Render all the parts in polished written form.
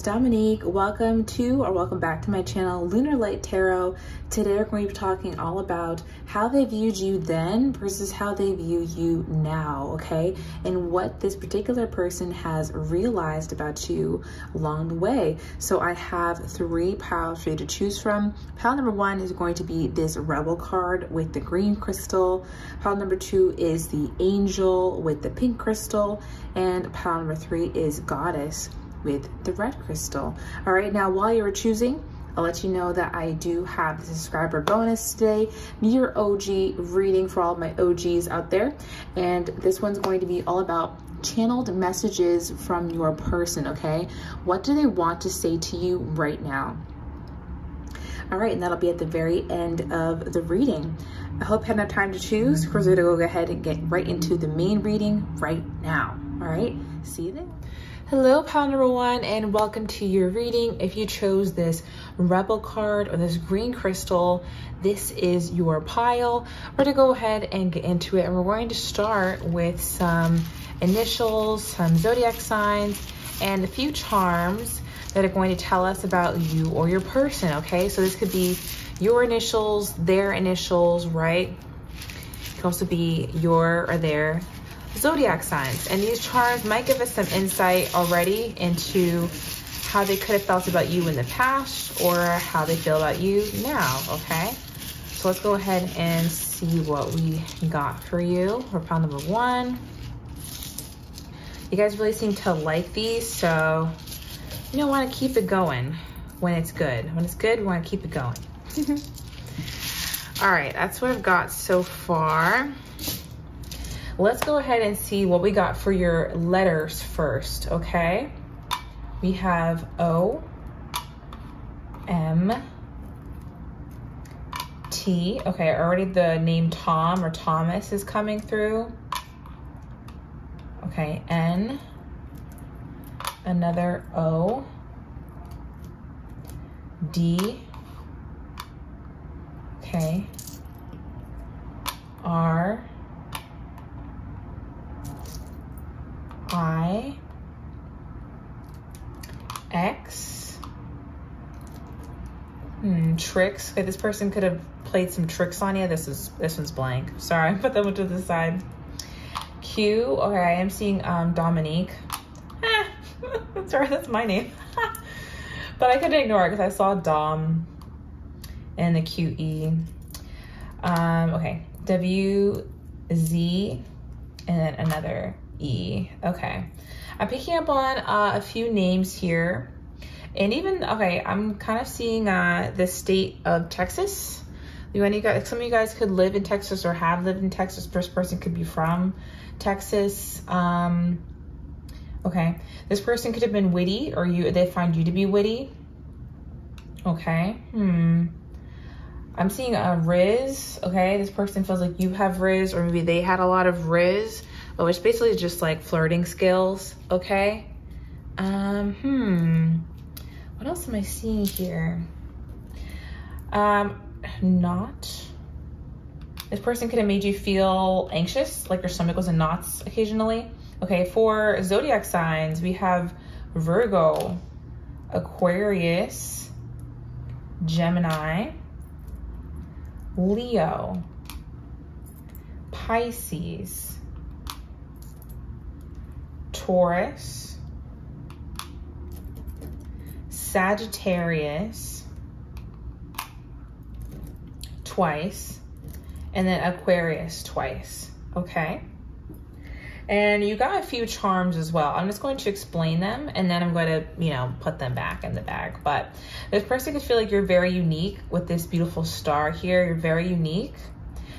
it's Dominique. Welcome to, or welcome back to my channel, Lunar Light Tarot. Today we're going to be talking all about how they viewed you then versus how they view you now, okay? And what this particular person has realized about you along the way. So I have three piles for you to choose from. Pile number one is going to be this Rebel card with the green crystal. Pile number two is the Angel with the pink crystal. And pile number three is Goddess with the red crystal. All right, now while you're choosing, I'll let you know that I do have the subscriber bonus today, your OG reading for all of my OGs out there. And this one's going to be all about channeled messages from your person, okay? What do they want to say to you right now? All right, and that'll be at the very end of the reading. I hope you had enough time to choose. Of course, we're gonna go ahead and get right into the main reading right now. All right, see you then. Hello, pile number one, and welcome to your reading. If you chose this Rebel card or this green crystal, this is your pile. We're gonna go ahead and get into it, and we're going to start with some initials, some zodiac signs, and a few charms that are going to tell us about you or your person, okay? So this could be your initials, their initials, right? It could also be your or their zodiac signs. And these charms might give us some insight already into how they could have felt about you in the past or how they feel about you now, okay? So let's go ahead and see what we got for you. We're pile number one. You guys really seem to like these, so you don't want to keep it going when it's good. When it's good, we want to keep it going. All right, that's what I've got so far. Let's go ahead and see what we got for your letters first, okay? We have O, M, T. Okay, already the name Tom or Thomas is coming through. Okay, N. Another O, D, okay, R, I, X, tricks. Okay, this person could have played some tricks on you. This one's blank. Sorry, I put that one to the side. Q, okay, I am seeing Dominique. Sorry, that's my name. But I couldn't ignore it because I saw Dom and the QE. Okay, W, Z, and then another E. Okay, I'm picking up on a few names here. And even, okay, I'm kind of seeing the state of Texas. Some of you guys could live in Texas or have lived in Texas. First person could be from Texas. Okay, this person could have been witty, or they find you to be witty. Okay, I'm seeing a riz. Okay, this person feels like you have riz, or maybe they had a lot of riz, which basically is just like flirting skills. Okay, what else am I seeing here? Knot. This person could have made you feel anxious, like your stomach was in knots occasionally. Okay, for zodiac signs, we have Virgo, Aquarius, Gemini, Leo, Pisces, Taurus, Sagittarius, twice, and then Aquarius twice, okay? And you got a few charms as well. I'm just going to explain them, and then I'm going to, put them back in the bag. But this person could feel like you're very unique with this beautiful star here. You're very unique.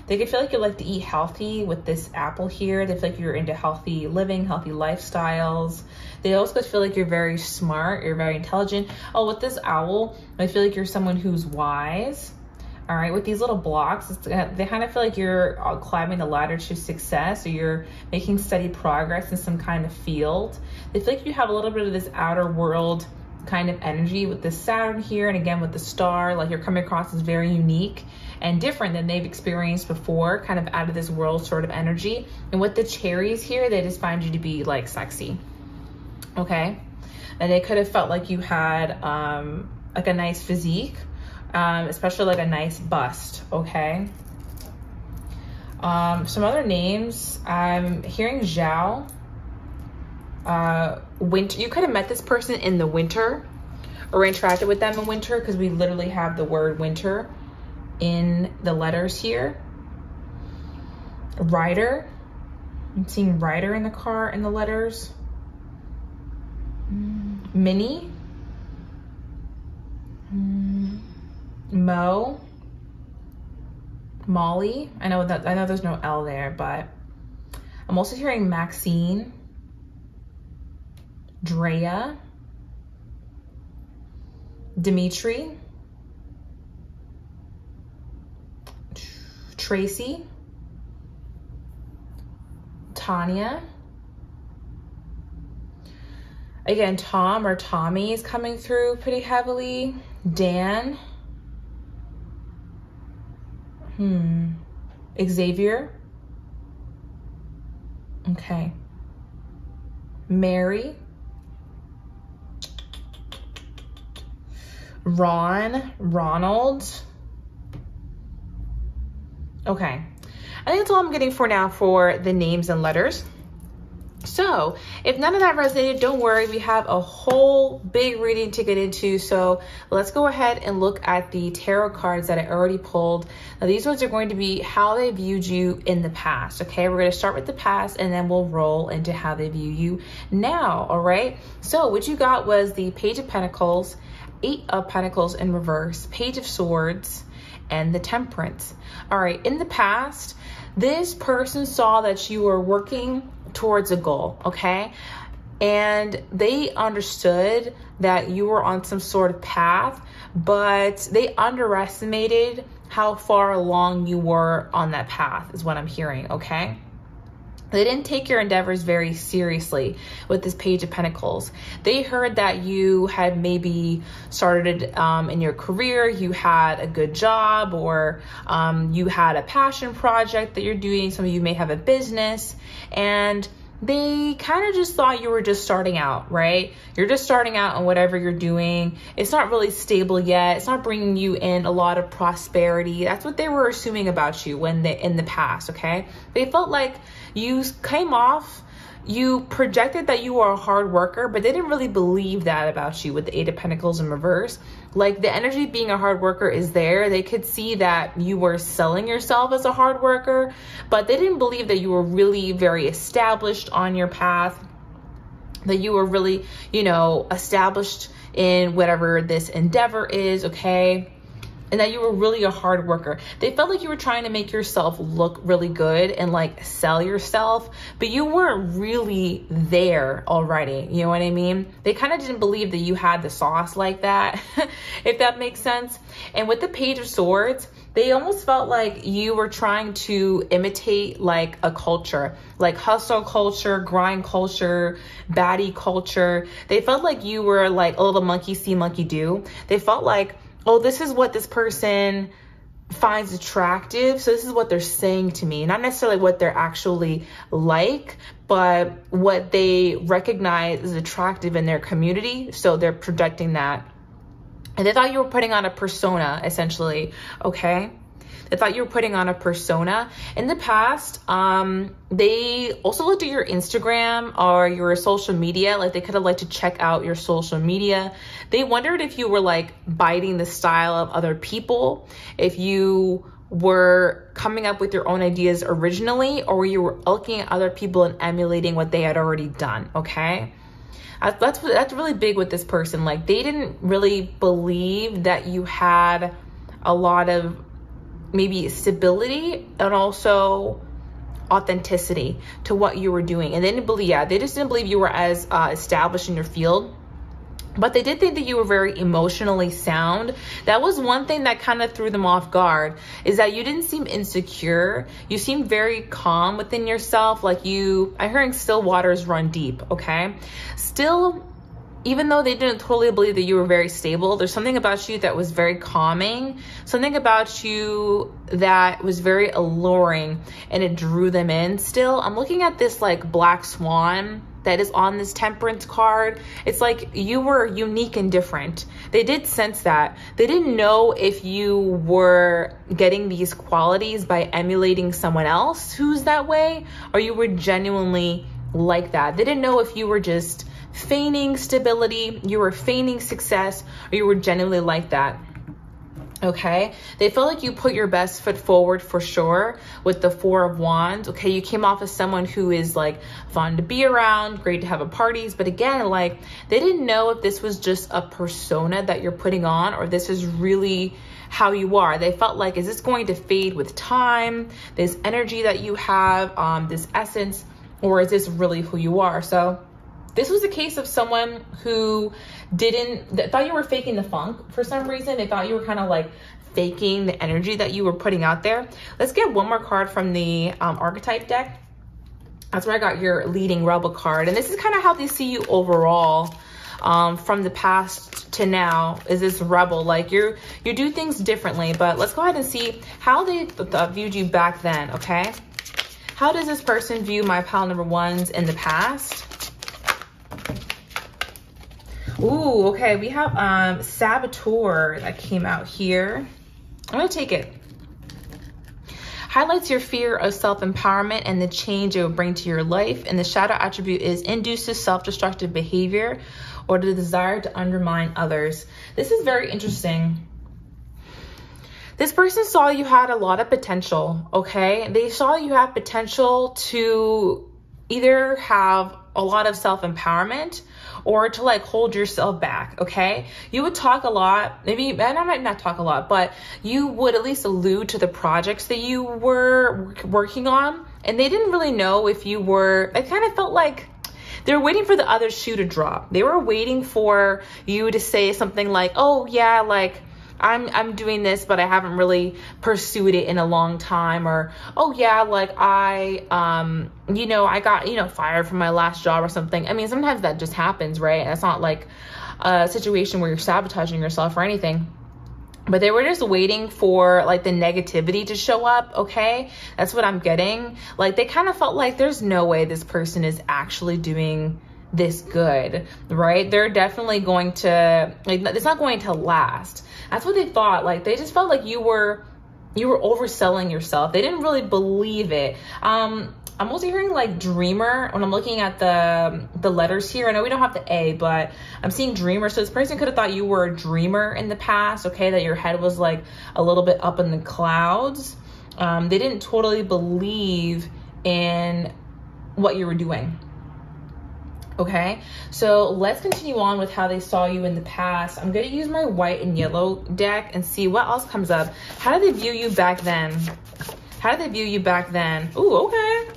They could feel like you like to eat healthy with this apple here. They feel like you're into healthy living, healthy lifestyles. They also feel like you're very smart. You're very intelligent. Oh, with this owl, I feel like you're someone who's wise. All right, with these little blocks, they kind of feel like you're climbing the ladder to success, or you're making steady progress in some kind of field. They feel like you have a little bit of this outer world kind of energy with the Saturn here, and again with the star, like you're coming across as very unique and different than they've experienced before, kind of out of this world sort of energy. And with the cherries here, they just find you to be like sexy, okay? and it could have felt like you had like a nice physique, especially like a nice bust, okay? Some other names, I'm hearing Zhao, winter. You could have met this person in the winter or interacted with them in winter, because we literally have the word winter in the letters here. Rider, I'm seeing rider in the car in the letters. Mini, Mo, Molly. I know that, I know there's no L there, but I'm also hearing Maxine, Drea, Dimitri, Tracy, Tanya. Again, Tom or Tommy is coming through pretty heavily. Dan. Xavier. Okay. Mary. Ron. Ronald. Okay. I think that's all I'm getting for now for the names and letters. So if none of that resonated, don't worry, we have a whole big reading to get into. So let's go ahead and look at the tarot cards that I already pulled. Now these ones are going to be how they viewed you in the past. Okay, we're going to start with the past and then we'll roll into how they view you now. All right, so what you got was the Page of Pentacles, Eight of Pentacles in reverse, Page of Swords, and the Temperance. All right, in the past, this person saw that you were working towards a goal, okay? And they understood that you were on some sort of path, but they underestimated how far along you were on that path, is what I'm hearing, okay? They didn't take your endeavors very seriously with this Page of Pentacles. They heard that you had maybe started in your career, you had a good job, or you had a passion project that you're doing. Some of you may have a business, and they kind of just thought you were just starting out, right? You're just starting out on whatever you're doing. It's not really stable yet. It's not bringing you in a lot of prosperity. That's what they were assuming about you when they, in the past, okay? They felt like you came off, you projected that you were a hard worker, but they didn't really believe that about you with the Eight of Pentacles in reverse. Like the energy being a hard worker is there. They could see that you were selling yourself as a hard worker, but they didn't believe that you were really very established on your path, that you were really, you know, established in whatever this endeavor is, okay? And that you were really a hard worker. They felt like you were trying to make yourself look really good and like sell yourself, but you weren't really there already. You know what I mean? They kind of didn't believe that you had the sauce like that, if that makes sense. And with the Page of Swords, they almost felt like you were trying to imitate like a culture, like hustle culture, grind culture, baddie culture. They felt like you were like a little monkey see, monkey do. They felt like, oh, this is what this person finds attractive, so this is what they're saying to me. Not necessarily what they're actually like, but what they recognize is attractive in their community, so they're projecting that. And they thought you were putting on a persona, essentially, okay? They thought you were putting on a persona. In the past, they also looked at your Instagram or your social media. Like they could have liked to check out your social media. They wondered if you were like biting the style of other people, if you were coming up with your own ideas originally, or you were looking at other people and emulating what they had already done, okay? That's really big with this person. Like they didn't really believe that you had a lot of maybe stability and also authenticity to what you were doing. And they didn't believe, yeah, they just didn't believe you were as established in your field, but they did think that you were very emotionally sound. That was one thing that kind of threw them off guard, is that you didn't seem insecure. You seemed very calm within yourself. Like you, I'm hearing still waters run deep, okay? Still, even though they didn't totally believe that you were very stable, there's something about you that was very calming, something about you that was very alluring, and it drew them in still. I'm looking at this like black swan that is on this Temperance card. It's like you were unique and different. They did sense that. They didn't know if you were getting these qualities by emulating someone else who's that way, or you were genuinely like that. They didn't know if you were just feigning stability, you were feigning success, or you were genuinely like that. Okay, they felt like you put your best foot forward for sure with the Four of Wands. Okay, you came off as someone who is like fun to be around, great to have at parties. But again, like they didn't know if this was just a persona that you're putting on or this is really how you are. They felt like, is this going to fade with time? This energy that you have, this essence, or is this really who you are? So this was a case of someone who thought you were faking the funk for some reason. They thought you were kind of like faking the energy that you were putting out there. Let's get one more card from the archetype deck. That's where I got your leading rebel card. And this is kind of how they see you overall from the past to now, is this rebel. Like you do things differently, but let's go ahead and see how they viewed you back then, okay? How does this person view my pile number ones in the past? Ooh, okay, we have Saboteur that came out here. I'm gonna take it. Highlights your fear of self-empowerment and the change it will bring to your life. And the shadow attribute is induces self-destructive behavior or the desire to undermine others. This is very interesting. This person saw you had a lot of potential, okay? They saw you had potential to either have a lot of self-empowerment or to like hold yourself back, okay? You would talk a lot, maybe, and I might not talk a lot, but you would at least allude to the projects that you were working on. And they didn't really know if you were, I kind of felt like they were waiting for the other shoe to drop. They were waiting for you to say something like, oh yeah, like I'm doing this, but I haven't really pursued it in a long time. Or, oh yeah, like I, you know, I got, you know, fired from my last job or something. I mean, sometimes that just happens, right? And it's not like a situation where you're sabotaging yourself or anything, but they were just waiting for like the negativity to show up. Okay. That's what I'm getting. Like they kind of felt like there's no way this person is actually doing this good, right? They're definitely going to, like, it's not going to last. That's what they thought. Like they just felt like you were overselling yourself. They didn't really believe it. I'm also hearing like dreamer when I'm looking at the letters here. I know we don't have the A, but I'm seeing dreamer. So this person could have thought you were a dreamer in the past, okay? That your head was like a little bit up in the clouds. They didn't totally believe in what you were doing. Okay, so let's continue on with how they saw you in the past. I'm going to use my white and yellow deck and see what else comes up. How did they view you back then? How did they view you back then? Ooh, okay.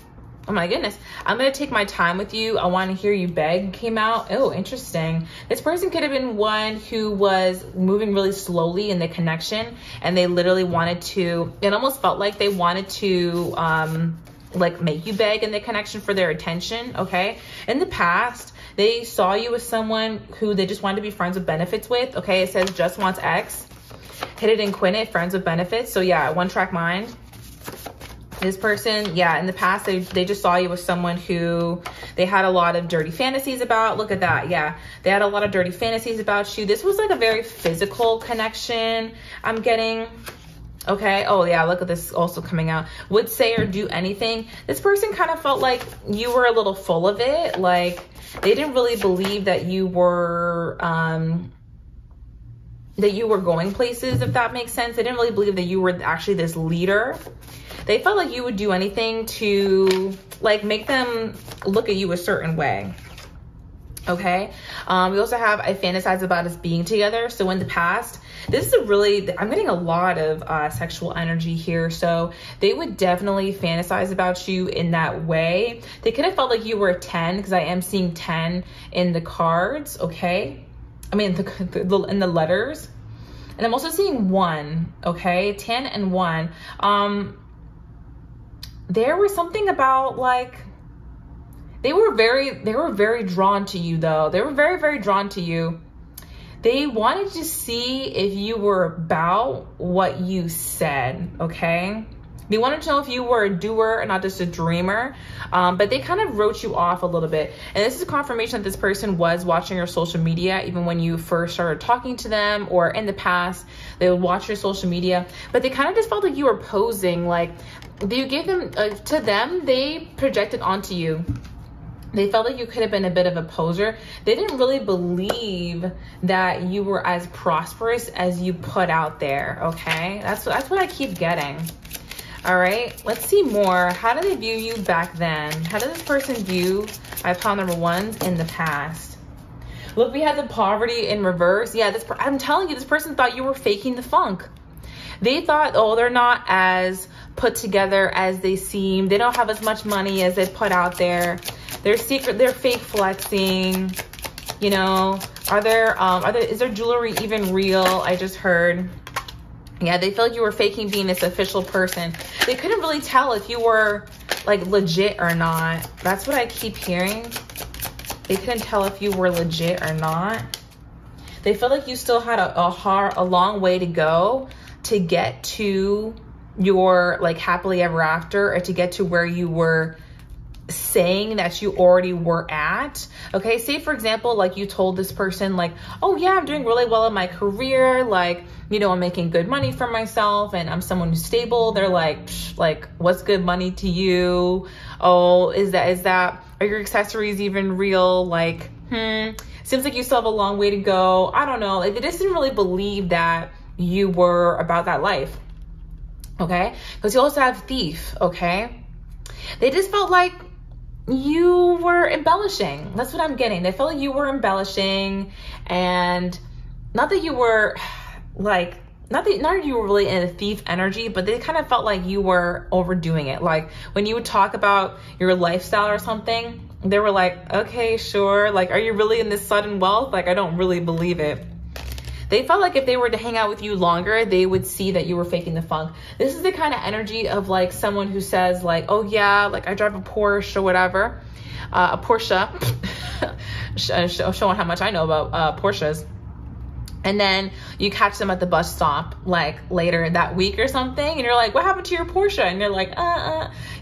Oh my goodness. I'm going to take my time with you. I want to hear you beg came out. Oh, interesting. This person could have been one who was moving really slowly in the connection, and they literally wanted to, it almost felt like they wanted to, like make you beg in the connection for their attention, okay? In the past, they saw you as someone who they just wanted to be friends with benefits with, okay? It says just wants X, hit it and quit it, friends with benefits. So yeah, one track mind. This person, yeah, in the past, they just saw you as someone who they had a lot of dirty fantasies about. Look at that, yeah. They had a lot of dirty fantasies about you. This was like a very physical connection I'm getting. Okay. Oh yeah. Look at this also coming out. Would say or do anything. This person kind of felt like you were a little full of it. Like they didn't really believe that you were going places, if that makes sense. They didn't really believe that you were actually this leader. They felt like you would do anything to like make them look at you a certain way. Okay. We also have, I fantasize about us being together. So in the past, this is a really, I'm getting a lot of sexual energy here. So they would definitely fantasize about you in that way. They could have felt like you were a 10 because I am seeing 10 in the cards. Okay. I mean, in the letters, and I'm also seeing 1. Okay. 10 and 1. There was something about like, they were very drawn to you though. They were very, very drawn to you. They wanted to see if you were about what you said, okay? They wanted to know if you were a doer and not just a dreamer, but they kind of wrote you off a little bit. And this is a confirmation that this person was watching your social media, even when you first started talking to them, or in the past, they would watch your social media, but they kind of just felt like you were posing, like you gave them, to them, they projected onto you. They felt like you could have been a bit of a poser. They didn't really believe that you were as prosperous as you put out there, okay? That's what I keep getting. All right, let's see more. How did they view you back then? How did this person view my pile number ones in the past? Look, we had the poverty in reverse. Yeah, I'm telling you, this person thought you were faking the funk. They thought, oh, they're not as put together as they seem. They don't have as much money as they put out there. They're fake flexing. You know, is their jewelry even real? I just heard. Yeah, they felt like you were faking being this official person. They couldn't really tell if you were like legit or not. That's what I keep hearing. They couldn't tell if you were legit or not. They felt like you still had a long way to go to get to your like happily ever after, or to get to where you were saying that you already were at. Okay, say for example, like you told this person like, oh yeah, I'm doing really well in my career, like, you know, I'm making good money for myself and I'm someone who's stable. They're like, psh, like, what's good money to you? Oh, are your accessories even real? Like, seems like you still have a long way to go. I don't know. Like, they just didn't really believe that you were about that life. Okay. Because you also have thief. Okay. They just felt like you were embellishing. That's what I'm getting. They felt like you were embellishing, and not that you were, like, not that you were really in a thief energy, but they kind of felt like you were overdoing it. Like when you would talk about your lifestyle or something, they were like, okay, sure. Like, are you really in this sudden wealth? Like, I don't really believe it. They felt like if they were to hang out with you longer, they would see that you were faking the funk. This is the kind of energy of like someone who says like, oh yeah, like I drive a Porsche or whatever, a Porsche, showing how much I know about Porsches. And then you catch them at the bus stop like later that week or something, and you're like, what happened to your Porsche? And they're like,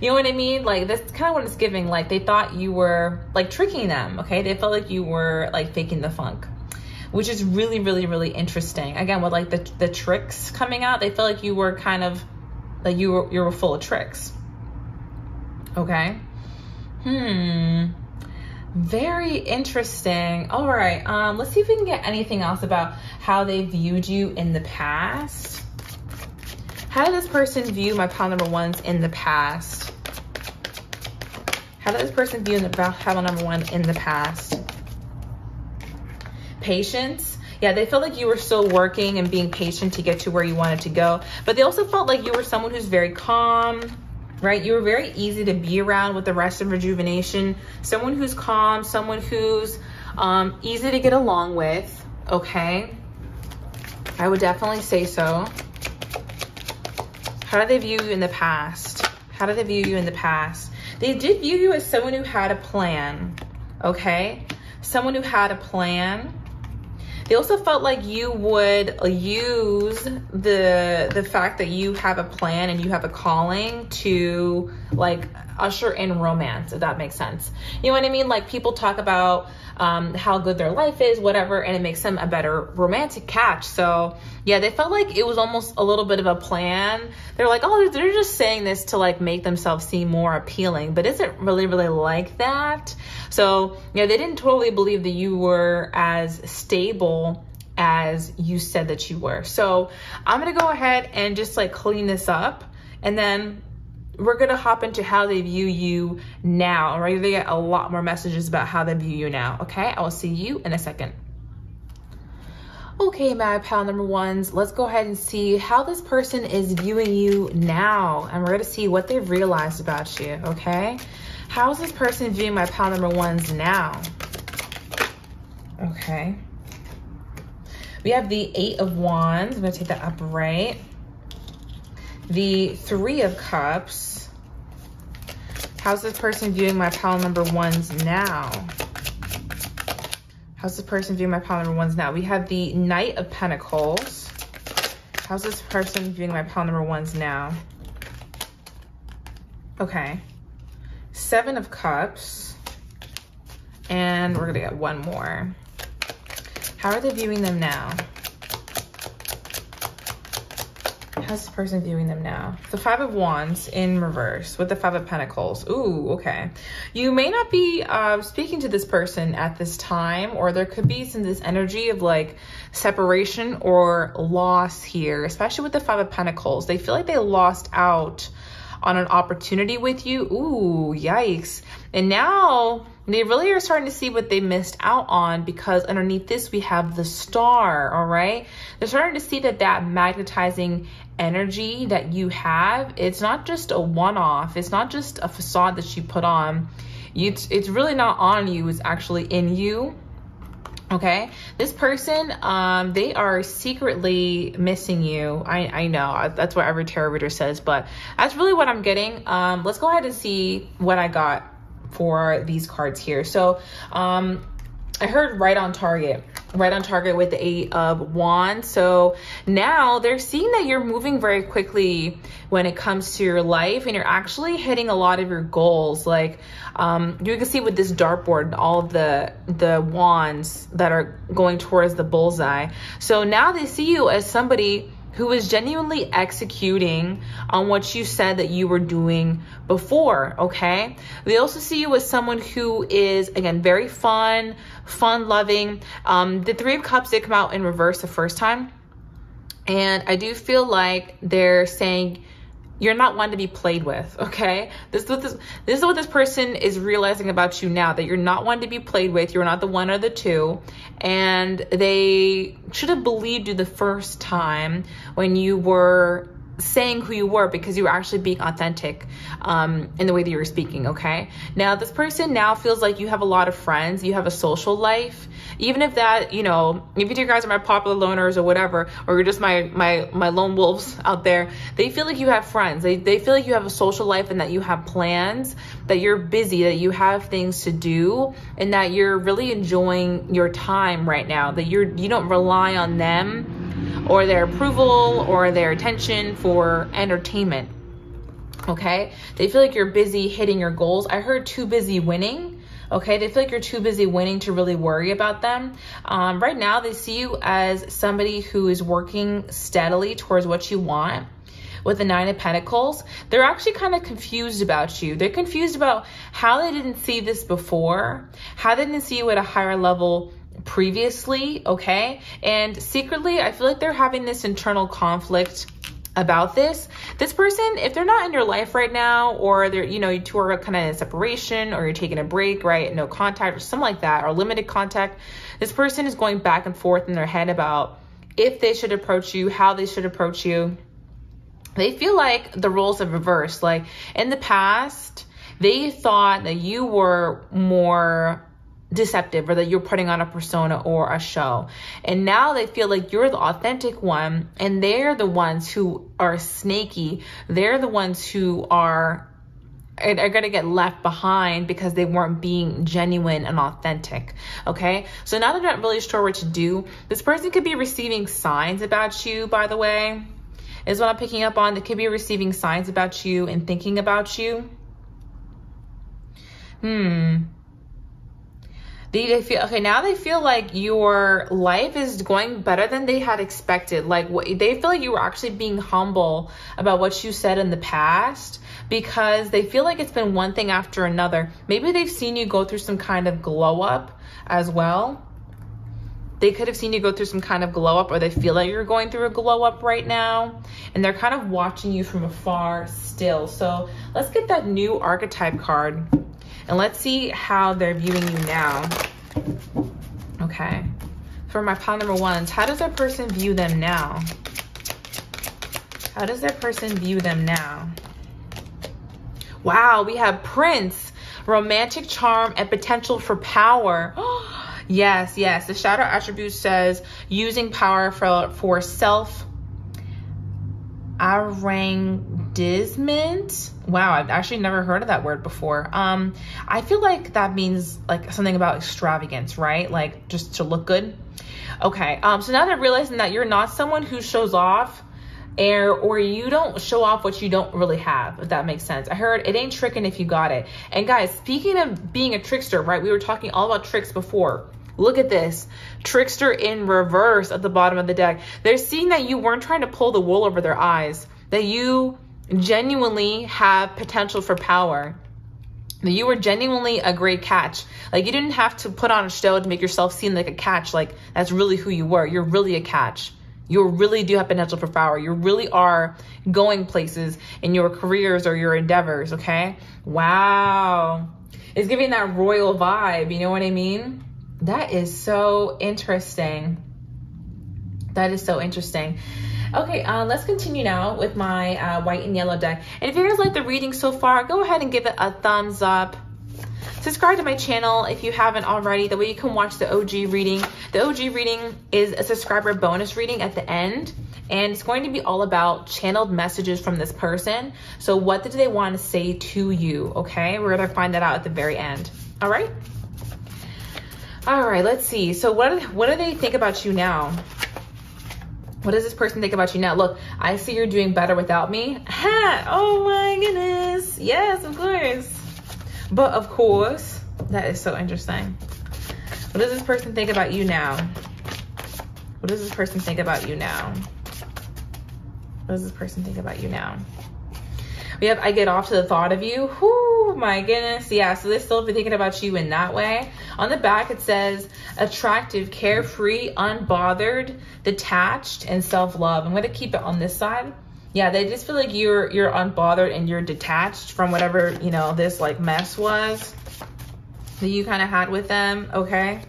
you know what I mean? Like, that's kind of what it's giving. Like, they thought you were like tricking them, okay? They felt like you were like faking the funk, which is really, really, really interesting. Again, with like the tricks coming out, they felt like you were kind of, like you were full of tricks, okay? Very interesting. All right, let's see if we can get anything else about how they viewed you in the past. How did this person view my pile number ones in the past? How did this person view the pile number one in the past? Patience. Yeah, they felt like you were still working and being patient to get to where you wanted to go, but they also felt like you were someone who's very calm, right? You were very easy to be around with the rest of rejuvenation. Someone who's calm, someone who's easy to get along with, okay? I would definitely say so. How did they view you in the past? How did they view you in the past? They did view you as someone who had a plan, okay? Someone who had a plan. They also felt like you would use the fact that you have a plan and you have a calling to like usher in romance, if that makes sense. You know what I mean? Like, people talk about how good their life is, whatever, and it makes them a better romantic catch. So yeah, they felt like it was almost a little bit of a plan. They're like, oh, they're just saying this to like make themselves seem more appealing, but is it really, really like that? So yeah, they didn't totally believe that you were as stable as you said that you were. So I'm gonna go ahead and just like clean this up, and then we're gonna hop into how they view you now, right? They get a lot more messages about how they view you now, okay? I will see you in a second. Okay, my pile number ones, let's go ahead and see how this person is viewing you now, and we're gonna see what they've realized about you, okay? How is this person viewing my pile number ones now? Okay. We have the 8 of Wands. I'm gonna take that upright. The 3 of Cups. How's this person viewing my pile number ones now? How's this person viewing my pile number ones now? We have the Knight of Pentacles. How's this person viewing my pile number ones now? Okay. Seven of Cups. And we're going to get one more. How are they viewing them now? How's the person viewing them now? The Five of Wands in reverse with the Five of Pentacles. Ooh, okay. You may not be speaking to this person at this time, or there could be some this energy of like separation or loss here, especially with the Five of Pentacles. They feel like they lost out on an opportunity with you. Ooh, yikes. And now they really are starting to see what they missed out on, because underneath this we have the Star, all right? They're starting to see that that magnetizing energy that you have, it's not just a one-off. It's not just a facade that you put on. It's really not on you. It's actually in you, okay? This person, they are secretly missing you. I know. That's what every tarot reader says, but that's really what I'm getting. Let's go ahead and see what I got for these cards here. So I heard right on target with the Eight of Wands. So now they're seeing that you're moving very quickly when it comes to your life, and you're actually hitting a lot of your goals. Like you can see with this dartboard and all of the wands that are going towards the bullseye. So now they see you as somebody who is genuinely executing on what you said that you were doing before, okay? They also see you as someone who is, again, very fun-loving. The Three of Cups did come out in reverse the first time, and I do feel like they're saying you're not one to be played with, okay? This is what this person is realizing about you now, that you're not one to be played with. You're not the one or the two. And they should have believed you the first time when you were saying who you were, because you were actually being authentic in the way that you were speaking, okay? Now, this person now feels like you have a lot of friends. You have a social life. Even if that, you know, if you guys are my popular loners or whatever, or you're just my lone wolves out there, they feel like you have friends. They feel like you have a social life, and that you have plans, that you're busy, that you have things to do, and that you're really enjoying your time right now, that you don't rely on them or their approval or their attention for entertainment, okay? They feel like you're busy hitting your goals. I heard too busy winning. Okay, they feel like you're too busy winning to really worry about them. Right now, they see you as somebody who is working steadily towards what you want. With the Nine of Pentacles, they're actually kind of confused about you. They're confused about how they didn't see this before, how they didn't see you at a higher level previously, okay? And secretly, I feel like they're having this internal conflict about this person. If they're not in your life right now, or they're, you know, you two are kind of in separation, or you're taking a break, right, no contact or something like that, or limited contact, this person is going back and forth in their head about if they should approach you, how they should approach you. They feel like the roles have reversed. Like in the past, they thought that you were more deceptive, or that you're putting on a persona or a show. And now they feel like you're the authentic one, and they're the ones who are snaky. They're the ones who are going to get left behind because they weren't being genuine and authentic, okay? So now they're not really sure what to do. This person could be receiving signs about you, by the way, is what I'm picking up on. They could be receiving signs about you and thinking about you. They feel, okay, now they feel like your life is going better than they had expected. Like they feel like you were actually being humble about what you said in the past, because they feel like it's been one thing after another. Maybe they've seen you go through some kind of glow up as well. They could have seen you go through some kind of glow up, or they feel like you're going through a glow up right now, and they're kind of watching you from afar still. So let's get that new archetype card, and let's see how they're viewing you now. Okay. For my pile number ones, how does that person view them now? How does that person view them now? Wow, we have Prince, romantic charm, and potential for power. Yes, yes. The shadow attribute says using power for self-aggrandizement. Wow, I've actually never heard of that word before. I feel like that means like something about extravagance, right? Like just to look good. Okay, so now they're realizing that you're not someone who shows off or you don't show off what you don't really have, if that makes sense. I heard it ain't tricking if you got it. And guys, speaking of being a trickster, right? We were talking all about tricks before. Look at this trickster in reverse at the bottom of the deck. They're seeing that you weren't trying to pull the wool over their eyes, that you genuinely have potential for power, that you were genuinely a great catch. Like, you didn't have to put on a show to make yourself seem like a catch. Like, that's really who you were. You're really a catch. You really do have potential for power. You really are going places in your careers or your endeavors, okay? Wow. It's giving that royal vibe, you know what I mean? That is so interesting. That is so interesting. Okay, let's continue now with my white and yellow deck. And if you guys like the reading so far, go ahead and give it a thumbs up. Subscribe to my channel if you haven't already. That way you can watch the OG reading. The OG reading is a subscriber bonus reading at the end, and it's going to be all about channeled messages from this person. So what did they want to say to you? Okay, we're gonna find that out at the very end. All right. All right, let's see. So what do they think about you now? What does this person think about you now? Look, I see you're doing better without me. Ha! Oh my goodness. Yes, of course. But of course, that is so interesting. What does this person think about you now? What does this person think about you now? What does this person think about you now? We have, I get off to the thought of you. Whoo, my goodness. Yeah, so they still be thinking about you in that way. On the back, it says attractive, carefree, unbothered, detached, and self-love. I'm going to keep it on this side. Yeah, they just feel like you're unbothered and you're detached from whatever, you know, this like mess was that you kind of had with them, okay?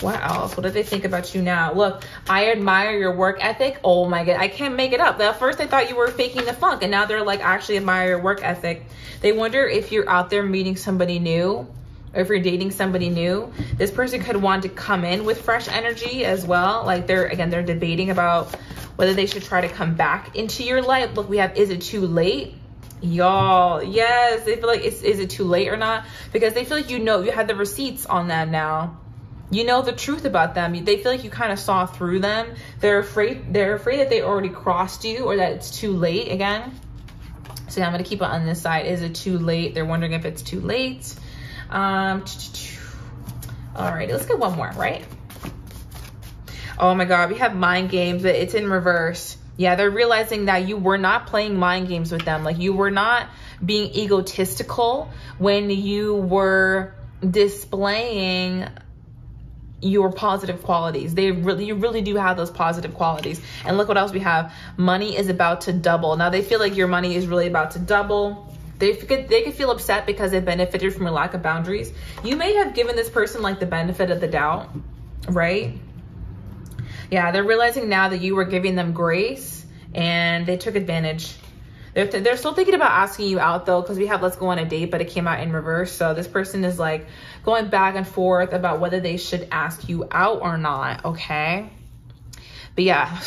What else? What do they think about you now? Look, I admire your work ethic. Oh my God, I can't make it up. At first they thought you were faking the funk, and now they're like, I actually admire your work ethic. They wonder if you're out there meeting somebody new, or if you're dating somebody new. This person could want to come in with fresh energy as well. Like, they're debating about whether they should try to come back into your life. Look, we have, is it too late? Y'all, yes, they feel like it's, is it too late or not? Because they feel like, you know, you have the receipts on them now. You know the truth about them. They feel like you kind of saw through them. They're afraid that they already crossed you, or that it's too late again. So now I'm gonna keep it on this side. Is it too late? They're wondering if it's too late. All right, let's get one more, right? Oh my God, we have mind games, but it's in reverse. Yeah, they're realizing that you were not playing mind games with them. Like, you were not being egotistical when you were displaying your positive qualities. You really do have those positive qualities. And look what else we have. Money is about to double. Now they feel like your money is really about to double. They could feel upset because they benefited from your lack of boundaries. You may have given this person like the benefit of the doubt, right? Yeah, they're realizing now that you were giving them grace and they took advantage. They're still thinking about asking you out though, because we have let's go on a date, but it came out in reverse. So this person is like going back and forth about whether they should ask you out or not, okay? But yeah,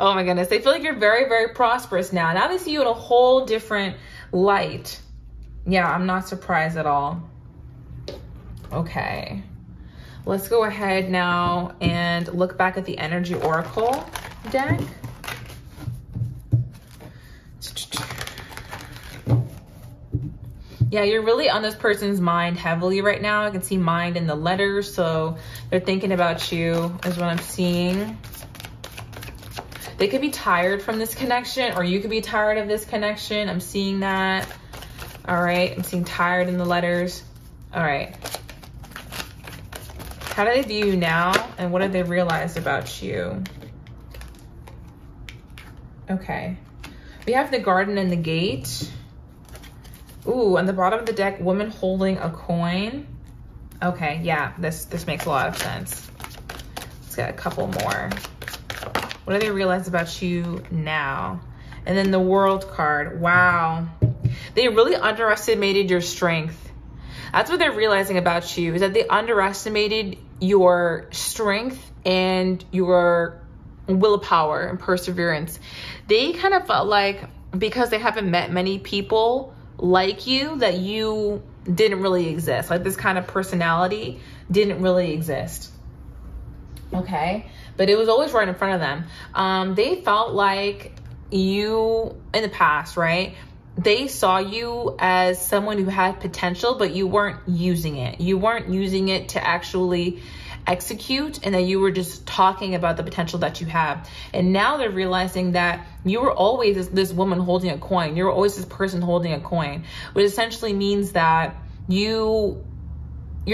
oh my goodness. They feel like you're very, very prosperous now. Now they see you in a whole different light. Yeah, I'm not surprised at all. Okay. Let's go ahead now and look back at the Energy Oracle deck. Yeah, you're really on this person's mind heavily right now. I can see mind in the letters, so they're thinking about you is what I'm seeing. They could be tired from this connection, or you could be tired of this connection. I'm seeing that. All right, I'm seeing tired in the letters. All right. How do they view you now, and what have they realized about you? Okay. We have the garden and the gate. Ooh, on the bottom of the deck, woman holding a coin. Okay, yeah, this makes a lot of sense. Let's get a couple more. What do they realize about you now? And then the world card. Wow. They really underestimated your strength. That's what they're realizing about you, is that they underestimated your strength and your willpower and perseverance. They kind of felt like, because they haven't met many people like you, that you didn't really exist. Like, this kind of personality didn't really exist. Okay. but it was always right in front of them. They felt like you in the past, right? They saw you as someone who had potential, but you weren't using it. You weren't using it to actually execute, and that you were just talking about the potential that you have. And now they're realizing that you were always this woman holding a coin. You were always this person holding a coin, which essentially means that you're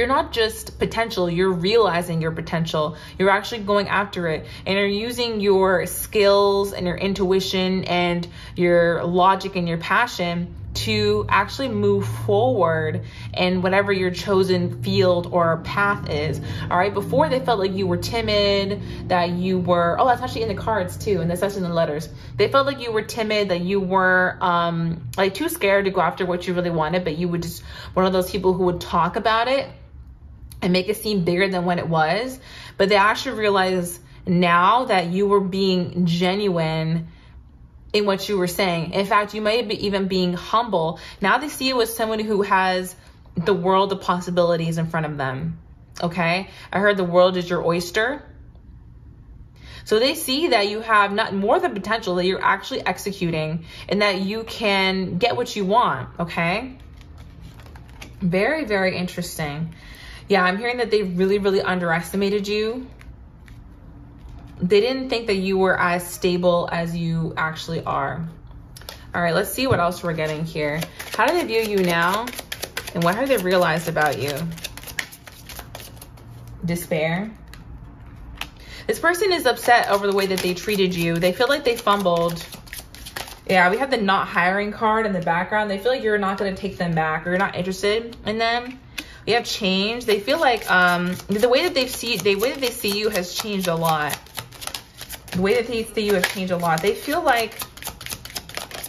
not just potential, you're realizing your potential. You're actually going after it, and you're using your skills and your intuition and your logic and your passion to actually move forward in whatever your chosen field or path is. All right, before they felt like you were timid, that you were, oh, that's actually in the cards too, and that's actually in the letters. They felt like you were timid, that you were like too scared to go after what you really wanted, but you were just one of those people who would talk about it and make it seem bigger than what it was. But they actually realize now that you were being genuine in what you were saying. In fact, you may be even being humble. Now they see you as someone who has the world of possibilities in front of them. Okay? I heard the world is your oyster. So they see that you have not more than potential, that you're actually executing and that you can get what you want. Okay? Very, very interesting. Yeah, I'm hearing that they really, really underestimated you. They didn't think that you were as stable as you actually are. All right, let's see what else we're getting here. How do they view you now? And what have they realized about you? Despair. This person is upset over the way that they treated you. They feel like they fumbled. Yeah, we have the not hiring card in the background. They feel like you're not going to take them back, or you're not interested in them. We have change. They feel like the way that they see you has changed a lot. The way that they see you has changed a lot. They feel like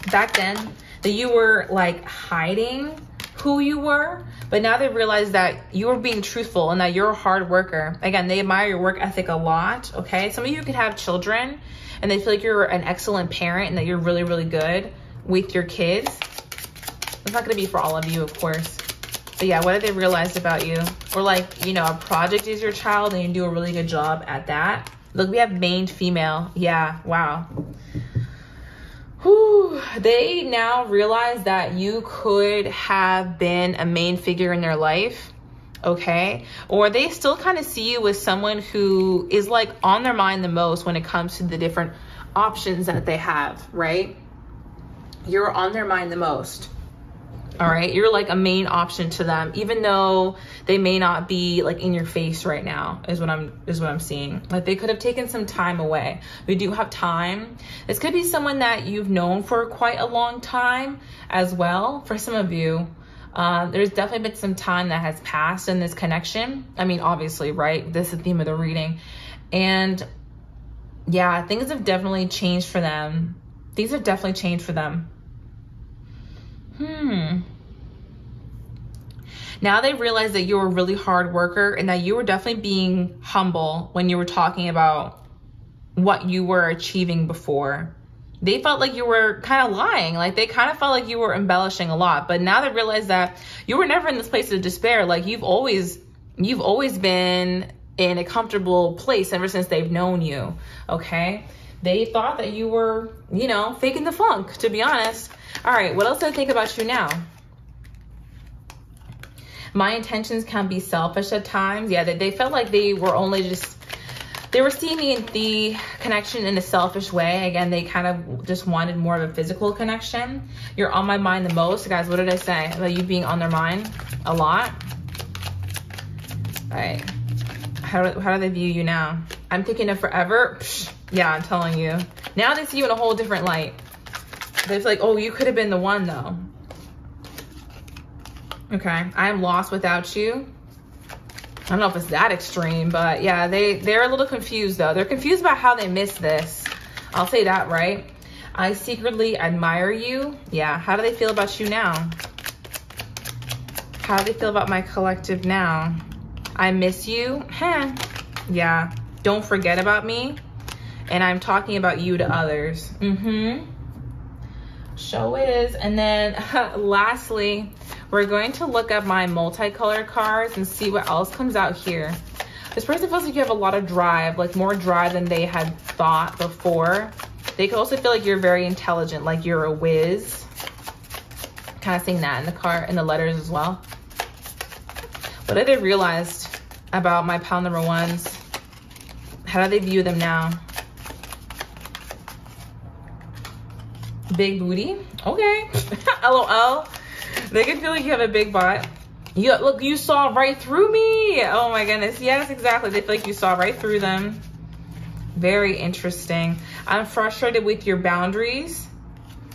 back then that you were like hiding who you were, but now they realize that you were being truthful and that you're a hard worker. Again, they admire your work ethic a lot, okay? Some of you could have children and they feel like you're an excellent parent and that you're really, really good with your kids. It's not gonna be for all of you, of course. But yeah, what did they realize about you? Or like, you know, a project is your child and you do a really good job at that. Look, we have maned female. Yeah, wow. Whew. They now realize that you could have been a main figure in their life, okay? Or they still kind of see you as someone who is like on their mind the most when it comes to the different options that they have, right? You're on their mind the most. All right, you're like a main option to them, even though they may not be like in your face right now, is what I'm seeing. Like they could have taken some time away. We do have time. This could be someone that you've known for quite a long time as well. For some of you, there's definitely been some time that has passed in this connection. I mean, obviously, right? This is the theme of the reading. And yeah, things have definitely changed for them. Things have definitely changed for them. Now they realize that you're a really hard worker and that you were definitely being humble when you were talking about what you were achieving before. They felt like you were kind of lying. Like they kind of felt like you were embellishing a lot, but now they realize that you were never in this place of despair. Like you've always been in a comfortable place ever since they've known you. Okay. They thought that you were, you know, faking the funk, to be honest. All right, what else do I think about you now? My intentions can be selfish at times. Yeah, they felt like they were only just, they were seeing the connection in a selfish way. Again, they kind of just wanted more of a physical connection. You're on my mind the most. Guys, what did I say about you being on their mind a lot? All right, how do they view you now? I'm thinking of forever. Psh. Yeah, I'm telling you. Now they see you in a whole different light. They're like, oh, you could have been the one though. Okay, I'm lost without you. I don't know if it's that extreme, but yeah, they're a little confused though. They're confused about how they missed this. I'll say that, right? I secretly admire you. Yeah, how do they feel about you now? How do they feel about my collective now? I miss you. Huh. Yeah, don't forget about me. And I'm talking about you to others. Mm-hmm. So it is. And then lastly, we're going to look at my multicolor cards and see what else comes out here. This person feels like you have a lot of drive, like more drive than they had thought before. They could also feel like you're very intelligent, like you're a whiz. Kind of seeing that in the card, in the letters as well. What did I realize about my pile number ones? How do they view them now? Big booty, okay. LOL. They can feel like you have a big butt. You look, you saw right through me. Oh my goodness, yes, exactly. They feel like you saw right through them. Very interesting. I'm frustrated with your boundaries.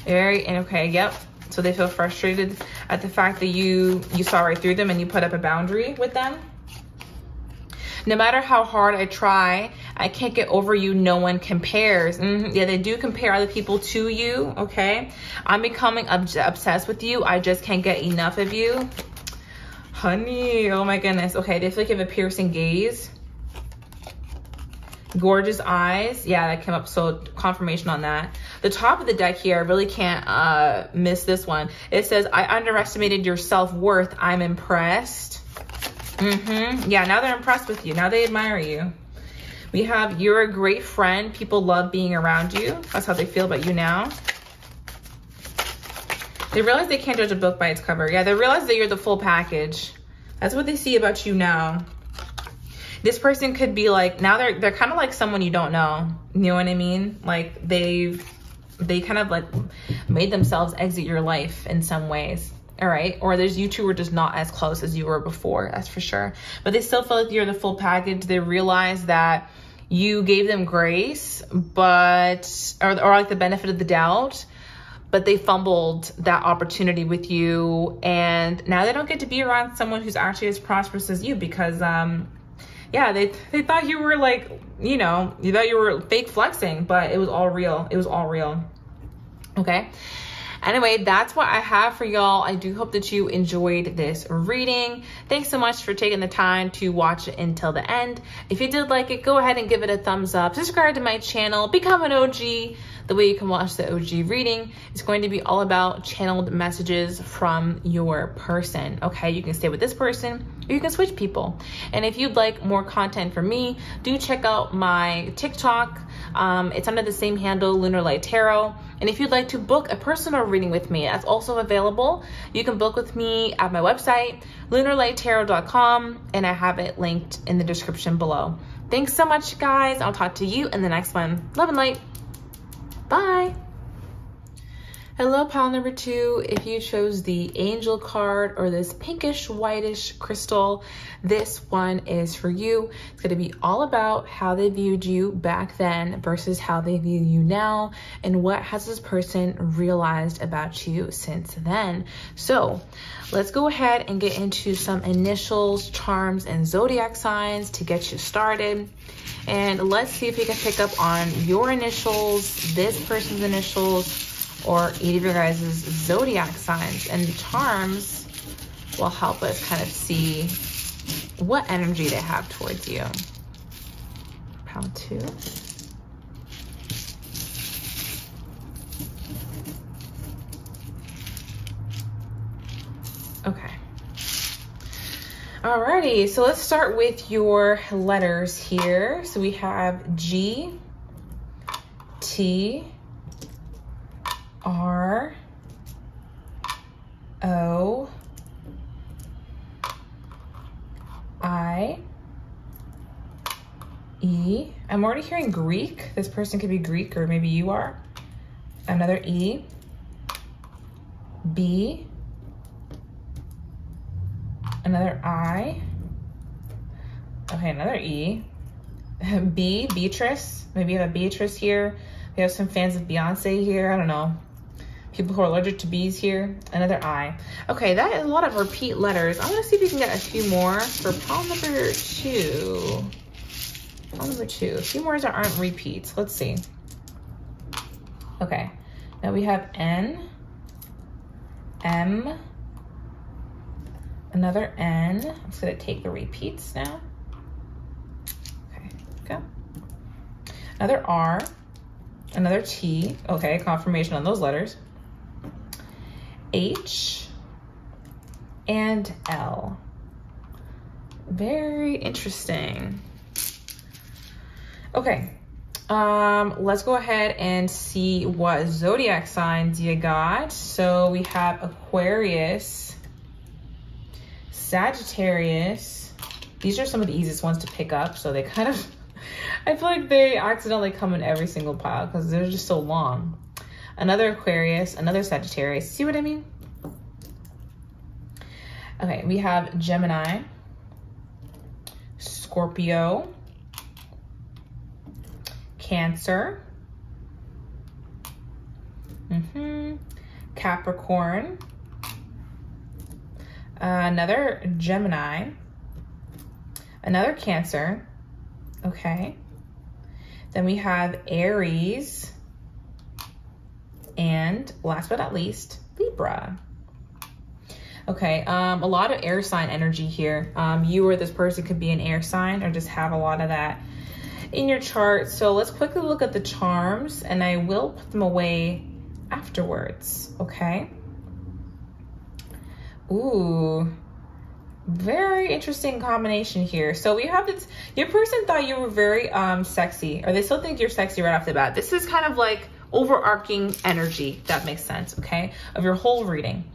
Very, okay, yep. So they feel frustrated at the fact that you saw right through them and you put up a boundary with them. No matter how hard I try, I can't get over you. No one compares. Yeah, they do compare other people to you, okay? I'm becoming obsessed with you. I just can't get enough of you. Honey, oh my goodness. Okay, they feel like you have a piercing gaze. Gorgeous eyes. Yeah, that came up, so confirmation on that. The top of the deck here, I really can't miss this one. It says, I underestimated your self-worth. I'm impressed. Yeah, now they're impressed with you. Now they admire you. We have, you're a great friend. People love being around you. That's how they feel about you now. They realize they can't judge a book by its cover. Yeah, they realize that you're the full package. That's what they see about you now. This person could be like, now they're kind of like someone you don't know. You know what I mean? Like they kind of like made themselves exit your life in some ways. All right, or there's, you two were just not as close as you were before, that's for sure. But they still feel like you're the full package. They realize that you gave them grace, but, or like the benefit of the doubt, but they fumbled that opportunity with you. And now they don't get to be around someone who's actually as prosperous as you because, yeah, they thought you were like, you know, you thought you were fake flexing, but it was all real. It was all real, okay? Anyway, that's what I have for y'all. I do hope that you enjoyed this reading. Thanks so much for taking the time to watch it until the end. If you did like it, go ahead and give it a thumbs up. Subscribe to my channel. Become an OG. The way you can watch the OG reading is going to be all about channeled messages from your person. Okay, you can stay with this person or you can switch people. And if you'd like more content from me, do check out my TikTok. It's under the same handle, Lunar Light Tarot. And if you'd like to book a personal reading with me, that's also available. You can book with me at my website, lunarlighttarot.com, and I have it linked in the description below. Thanks so much, guys. I'll talk to you in the next one. Love and light. Bye. Hello, pile number two. If you chose the angel card or this pinkish whitish crystal, this one is for you. It's going to be all about how they viewed you back then versus how they view you now, and what has this person realized about you since then. So let's go ahead and get into some initials, charms, and zodiac signs to get you started. And let's see if you can pick up on your initials, this person's initials, or each of your guys' zodiac signs, and the charms will help us kind of see what energy they have towards you. Pile two. Okay. Alrighty, so let's start with your letters here. So we have G, T, R, O, I, E. I'm already hearing Greek. This person could be Greek, or maybe you are. Another E, B, another I. Okay, another E. B, Beatrice. Maybe you have a Beatrice here. We have some fans of Beyonce here. I don't know. People who are allergic to bees here. Another I. Okay, that is a lot of repeat letters. I'm gonna see if we can get a few more for pile number two. Pile number two. A few more that aren't repeats. Let's see. Okay, now we have N, M, another N. I'm just gonna take the repeats now. Okay, go. Another R, another T. Okay, confirmation on those letters. H and L. Very interesting. Okay, let's go ahead and see what zodiac signs you got. So we have Aquarius, Sagittarius. These are some of the easiest ones to pick up, so they kind of, I feel like they accidentally come in every single pile because they're just so long. Another Aquarius, another Sagittarius. See what I mean? Okay, we have Gemini, Scorpio, Cancer, Capricorn, another Gemini, another Cancer. Okay, then we have Aries, and last but not least, Libra. Okay, a lot of air sign energy here. You or this person could be an air sign or just have a lot of that in your chart. So let's quickly look at the charms, and I will put them away afterwards, okay? Ooh, very interesting combination here. So we have this, your person thought you were very sexy, or they still think you're sexy right off the bat. This is kind of like overarching energy, that makes sense, okay, of your whole reading.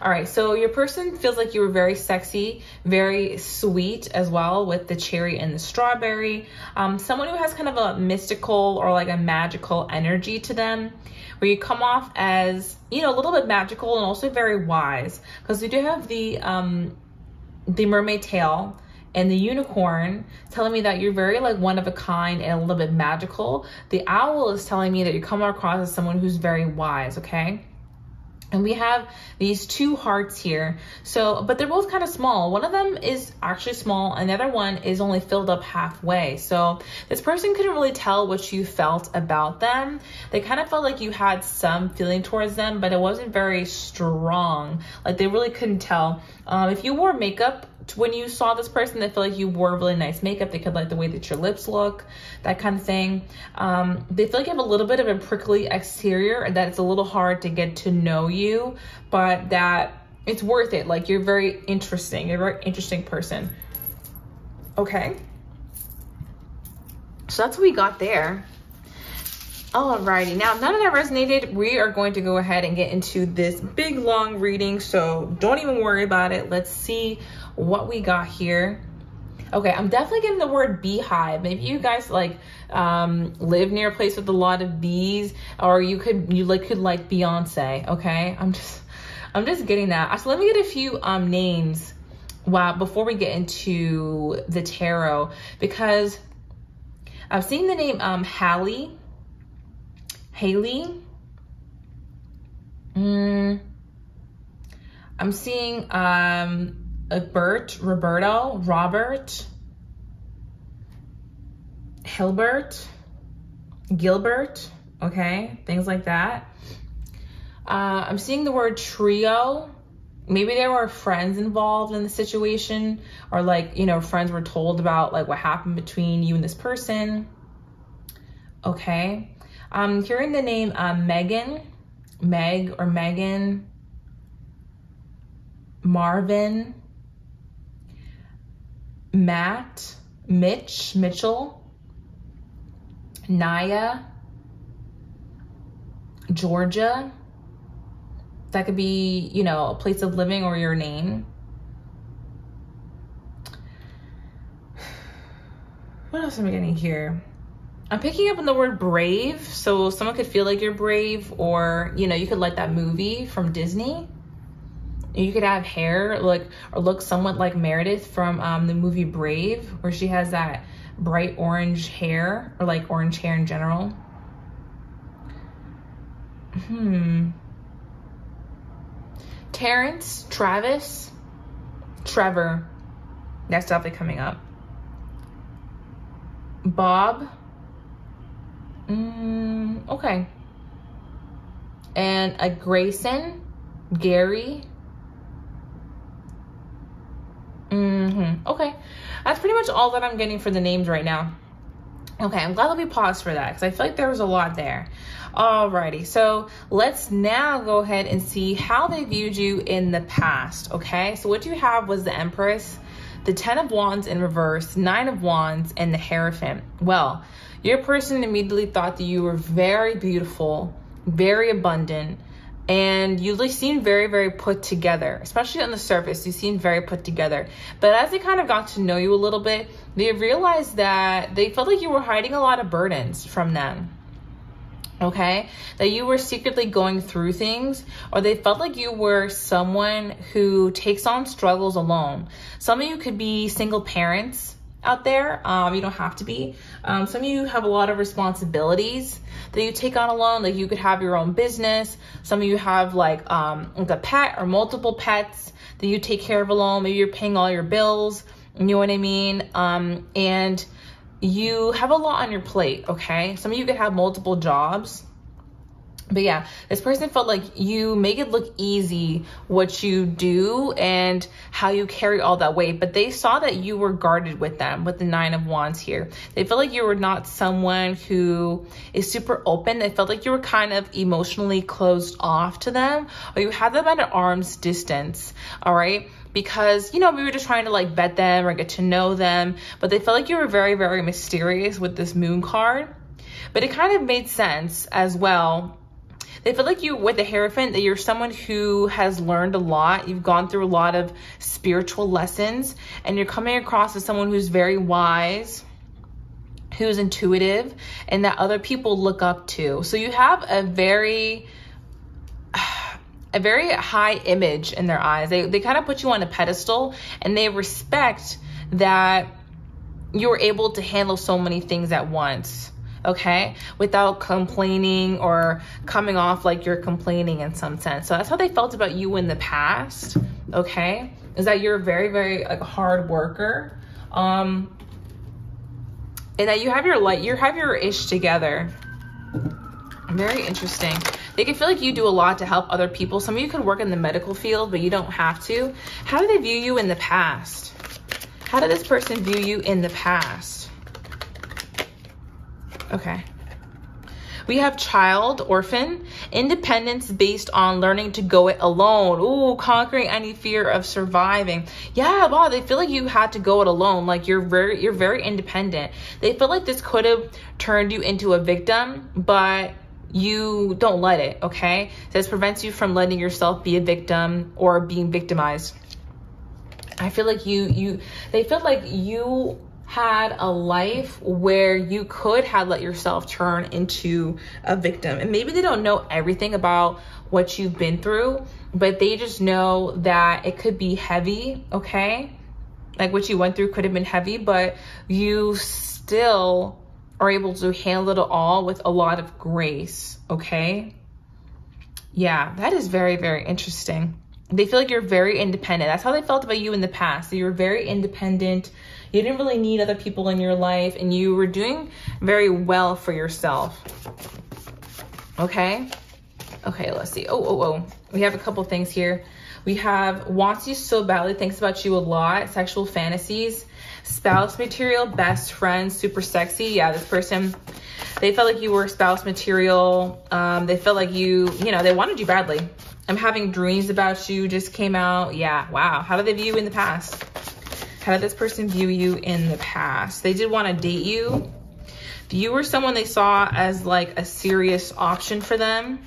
All right, so your person feels like you were very sexy, very sweet as well, with the cherry and the strawberry. Someone who has kind of a mystical or like a magical energy to them, where you come off as, you know, a little bit magical and also very wise, because we do have the mermaid tail and the unicorn telling me that you're very like one of a kind and a little bit magical. The owl is telling me that you come across as someone who's very wise, okay? And we have these two hearts here. So, but they're both kind of small. One of them is actually small. Another one is only filled up halfway. So this person couldn't really tell what you felt about them. They kind of felt like you had some feeling towards them, but it wasn't very strong. Like they really couldn't tell. If you wore makeup, when you saw this person, they feel like you wore really nice makeup. They could like the way that your lips look, that kind of thing. They feel like you have a little bit of a prickly exterior, that it's a little hard to get to know you, but that it's worth it. Like you're very interesting. You're a very interesting person. Okay. So that's what we got there. Alrighty, now none of that resonated. We are going to go ahead and get into this big long reading, so don't even worry about it. Let's see what we got here. Okay, I'm definitely getting the word beehive. Maybe you guys like live near a place with a lot of bees, or you could like Beyonce. Okay, I'm just getting that. So let me get a few names before we get into the tarot, because I've seen the name Hallie. Haley. I'm seeing Bert, Roberto, Robert, Hilbert, Gilbert, okay, things like that. I'm seeing the word trio. Maybe there were friends involved in the situation, or like, you know, friends were told about like what happened between you and this person. Okay. I'm hearing the name Megan, Meg or Megan, Marvin, Matt, Mitch, Mitchell, Naya, Georgia. That could be, you know, a place of living or your name. What else am I getting here? I'm picking up on the word brave, so someone could feel like you're brave, or, you know, you could like that movie from Disney. You could have hair like, or look somewhat like Meredith from the movie Brave, where she has that bright orange hair, or like orange hair in general. Terrence, Travis, Trevor. That's definitely coming up. Bob. Okay. And a Grayson, Gary. Okay. That's pretty much all that I'm getting for the names right now. Okay, I'm glad that we paused for that, because I feel like there was a lot there. Alrighty, so let's now go ahead and see how they viewed you in the past, okay? So what you have was the Empress, the Ten of Wands in reverse, Nine of Wands, and the Hierophant. Well, Your person immediately thought that you were very beautiful, very abundant, and you seemed very, very put together. Especially on the surface, you seemed very put together. But as they kind of got to know you a little bit, they realized that they felt like you were hiding a lot of burdens from them. Okay? That you were secretly going through things, or they felt like you were someone who takes on struggles alone. Some of you could be single parents out there. You don't have to be. Some of you have a lot of responsibilities that you take on alone. Like you could have your own business. Some of you have like a pet or multiple pets that you take care of alone. Maybe you're paying all your bills. You know what I mean? And you have a lot on your plate. Okay. Some of you could have multiple jobs. But yeah, this person felt like you make it look easy what you do and how you carry all that weight. But they saw that you were guarded with them, with the 9 of Wands here. They felt like you were not someone who is super open. They felt like you were kind of emotionally closed off to them, or you had them at an arm's distance. All right. Because, you know, we were just trying to like vet them or get to know them. But they felt like you were very, very mysterious with this moon card. But it kind of made sense as well. They feel like you, with the Hierophant, that you're someone who has learned a lot. You've gone through a lot of spiritual lessons, and you're coming across as someone who's very wise, who's intuitive, and that other people look up to. So you have a very high image in their eyes. They kind of put you on a pedestal, and they respect that you're able to handle so many things at once. Okay, without complaining or coming off like you're complaining in some sense. So that's how they felt about you in the past, okay? Is that you're a very, very like hard worker. And that you have your light, you have your ish together. Very interesting. They can feel like you do a lot to help other people. Some of you could work in the medical field, but you don't have to. How do they view you in the past? How did this person view you in the past? Okay, we have child, orphan, independence based on learning to go it alone. Ooh, conquering any fear of surviving. Yeah, wow, they feel like you had to go it alone. Like you're very independent. They feel like this could have turned you into a victim, but you don't let it, okay? So this prevents you from letting yourself be a victim or being victimized. I feel like they feel like you had a life where you could have let yourself turn into a victim. And maybe they don't know everything about what you've been through, but they just know that it could be heavy, okay? Like what you went through could have been heavy, but you still are able to handle it all with a lot of grace, okay? Yeah, that is very, very interesting. They feel like you're very independent. That's how they felt about you in the past. So you were very independent. You didn't really need other people in your life, and you were doing very well for yourself. Okay. Okay. Let's see. Oh. We have a couple things here. We have wants you so badly, thinks about you a lot, sexual fantasies, spouse material, best friend, super sexy. Yeah, this person, they felt like you were spouse material. They felt like you know, they wanted you badly. I'm having dreams about you just came out. Yeah, wow. How did they view you in the past? How did this person view you in the past? They did want to date you. You were someone they saw as like a serious option for them.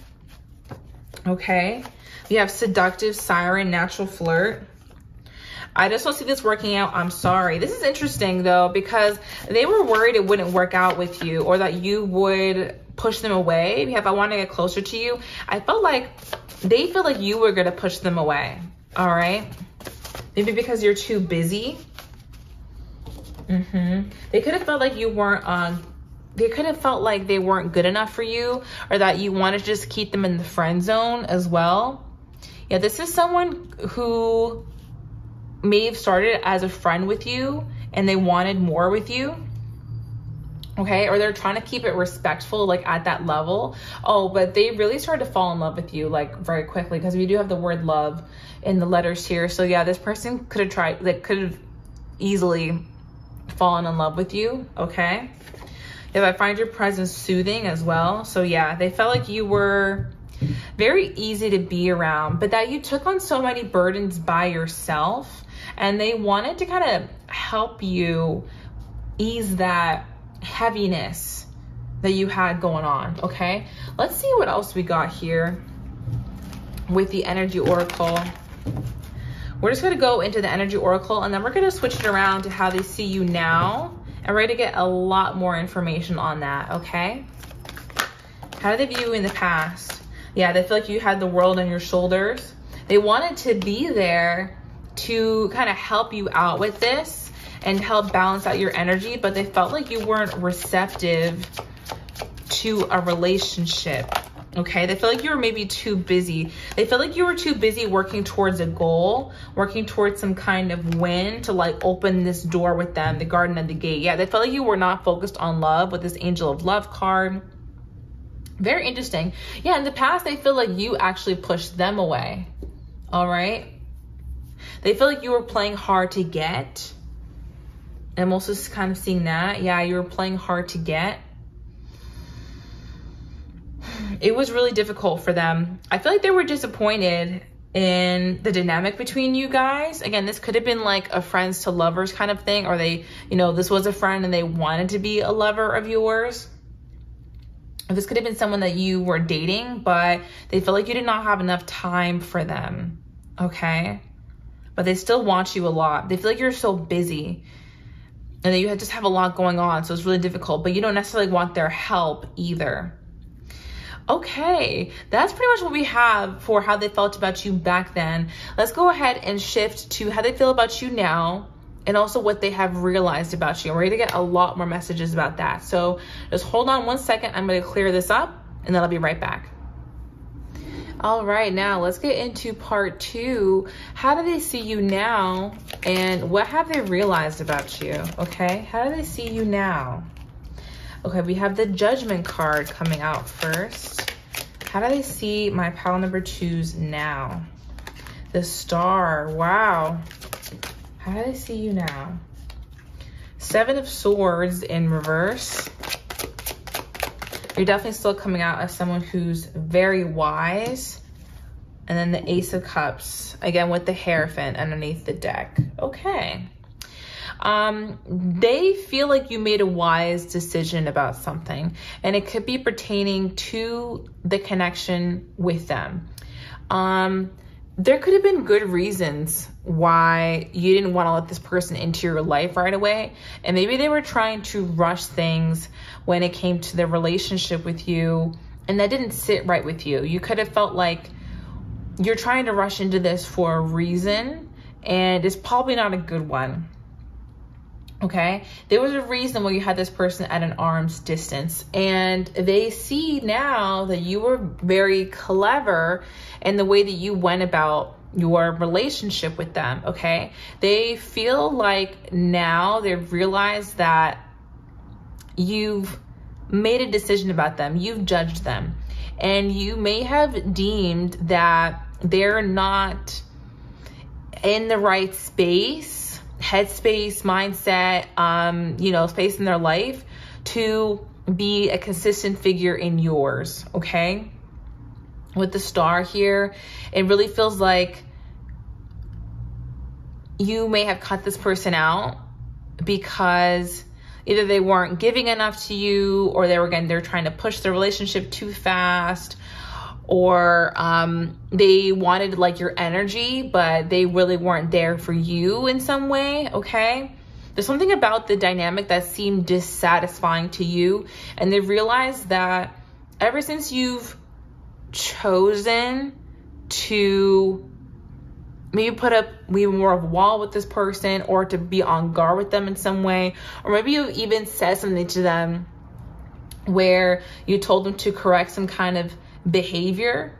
Okay. You have seductive, siren, natural flirt. I just don't see this working out. I'm sorry. This is interesting though, because they were worried it wouldn't work out with you, or that you would push them away. If I want to get closer to you, I felt like they feel like you were going to push them away. All right. Maybe because you're too busy. They could have felt like you weren't, they could have felt like they weren't good enough for you, or that you want to just keep them in the friend zone as well. Yeah, this is someone who may have started as a friend with you and they wanted more with you. Okay, or they're trying to keep it respectful, like at that level. Oh, but they really started to fall in love with you like very quickly, because we do have the word love in the letters here. So yeah, this person could have tried, like could have easily fallen in love with you. Okay. If I find your presence soothing as well. So yeah, they felt like you were very easy to be around, but that you took on so many burdens by yourself, and they wanted to kind of help you ease that heaviness that you had going on, okay? Let's see what else we got here with the Energy Oracle. We're just gonna go into the Energy Oracle and then we're gonna switch it around to how they see you now. And we're gonna get a lot more information on that, okay? How did they view you in the past? Yeah, they feel like you had the world on your shoulders. They wanted to be there to kind of help you out with this and help balance out your energy, but they felt like you weren't receptive to a relationship, okay? They feel like you were maybe too busy. They feel like you were too busy working towards a goal, working towards some kind of win to like open this door with them, the Garden and the Gate. Yeah, they felt like you were not focused on love with this Angel of Love card. Very interesting. Yeah, in the past, they feel like you actually pushed them away, all right? They feel like you were playing hard to get. I'm also kind of seeing that. Yeah, you were playing hard to get. It was really difficult for them. I feel like they were disappointed in the dynamic between you guys. Again, this could have been like a friends to lovers kind of thing, or they, you know, this was a friend and they wanted to be a lover of yours. This could have been someone that you were dating, but they feel like you did not have enough time for them, okay? But they still want you a lot. They feel like you're so busy and that you just have a lot going on, so it's really difficult, but you don't necessarily want their help either. Okay, that's pretty much what we have for how they felt about you back then. Let's go ahead and shift to how they feel about you now and also what they have realized about you. We're gonna get a lot more messages about that. So just hold on one second. I'm gonna clear this up and then I'll be right back. All right, now let's get into part two. How do they see you now and what have they realized about you, okay? How do they see you now? Okay, we have the Judgment card coming out first. How do they see my pile number twos now? The Star, wow. How do they see you now? Seven of Swords in reverse. You're definitely still coming out as someone who's very wise. And then the Ace of Cups, again with the Hierophant underneath the deck. Okay. They feel like you made a wise decision about something, and it could be pertaining to the connection with them. There could have been good reasons why you didn't want to let this person into your life right away. And maybe they were trying to rush things when it came to their relationship with you, and that didn't sit right with you. You could have felt like you're trying to rush into this for a reason, and it's probably not a good one, okay? There was a reason why you had this person at an arm's distance, and they see now that you were very clever in the way that you went about your relationship with them, okay? They feel like now they've realized that you've made a decision about them, you've judged them, and you may have deemed that they're not in the right space, headspace, mindset, you know, space in their life to be a consistent figure in yours, okay? With the Star here, it really feels like you may have cut this person out because either they weren't giving enough to you, or they were, again, they're trying to push the relationship too fast, or they wanted like your energy, but they really weren't there for you in some way, okay? There's something about the dynamic that seemed dissatisfying to you, and they realized that ever since you've chosen to maybe put up maybe more of a wall with this person, or to be on guard with them in some way, or maybe you even said something to them where you told them to correct some kind of behavior,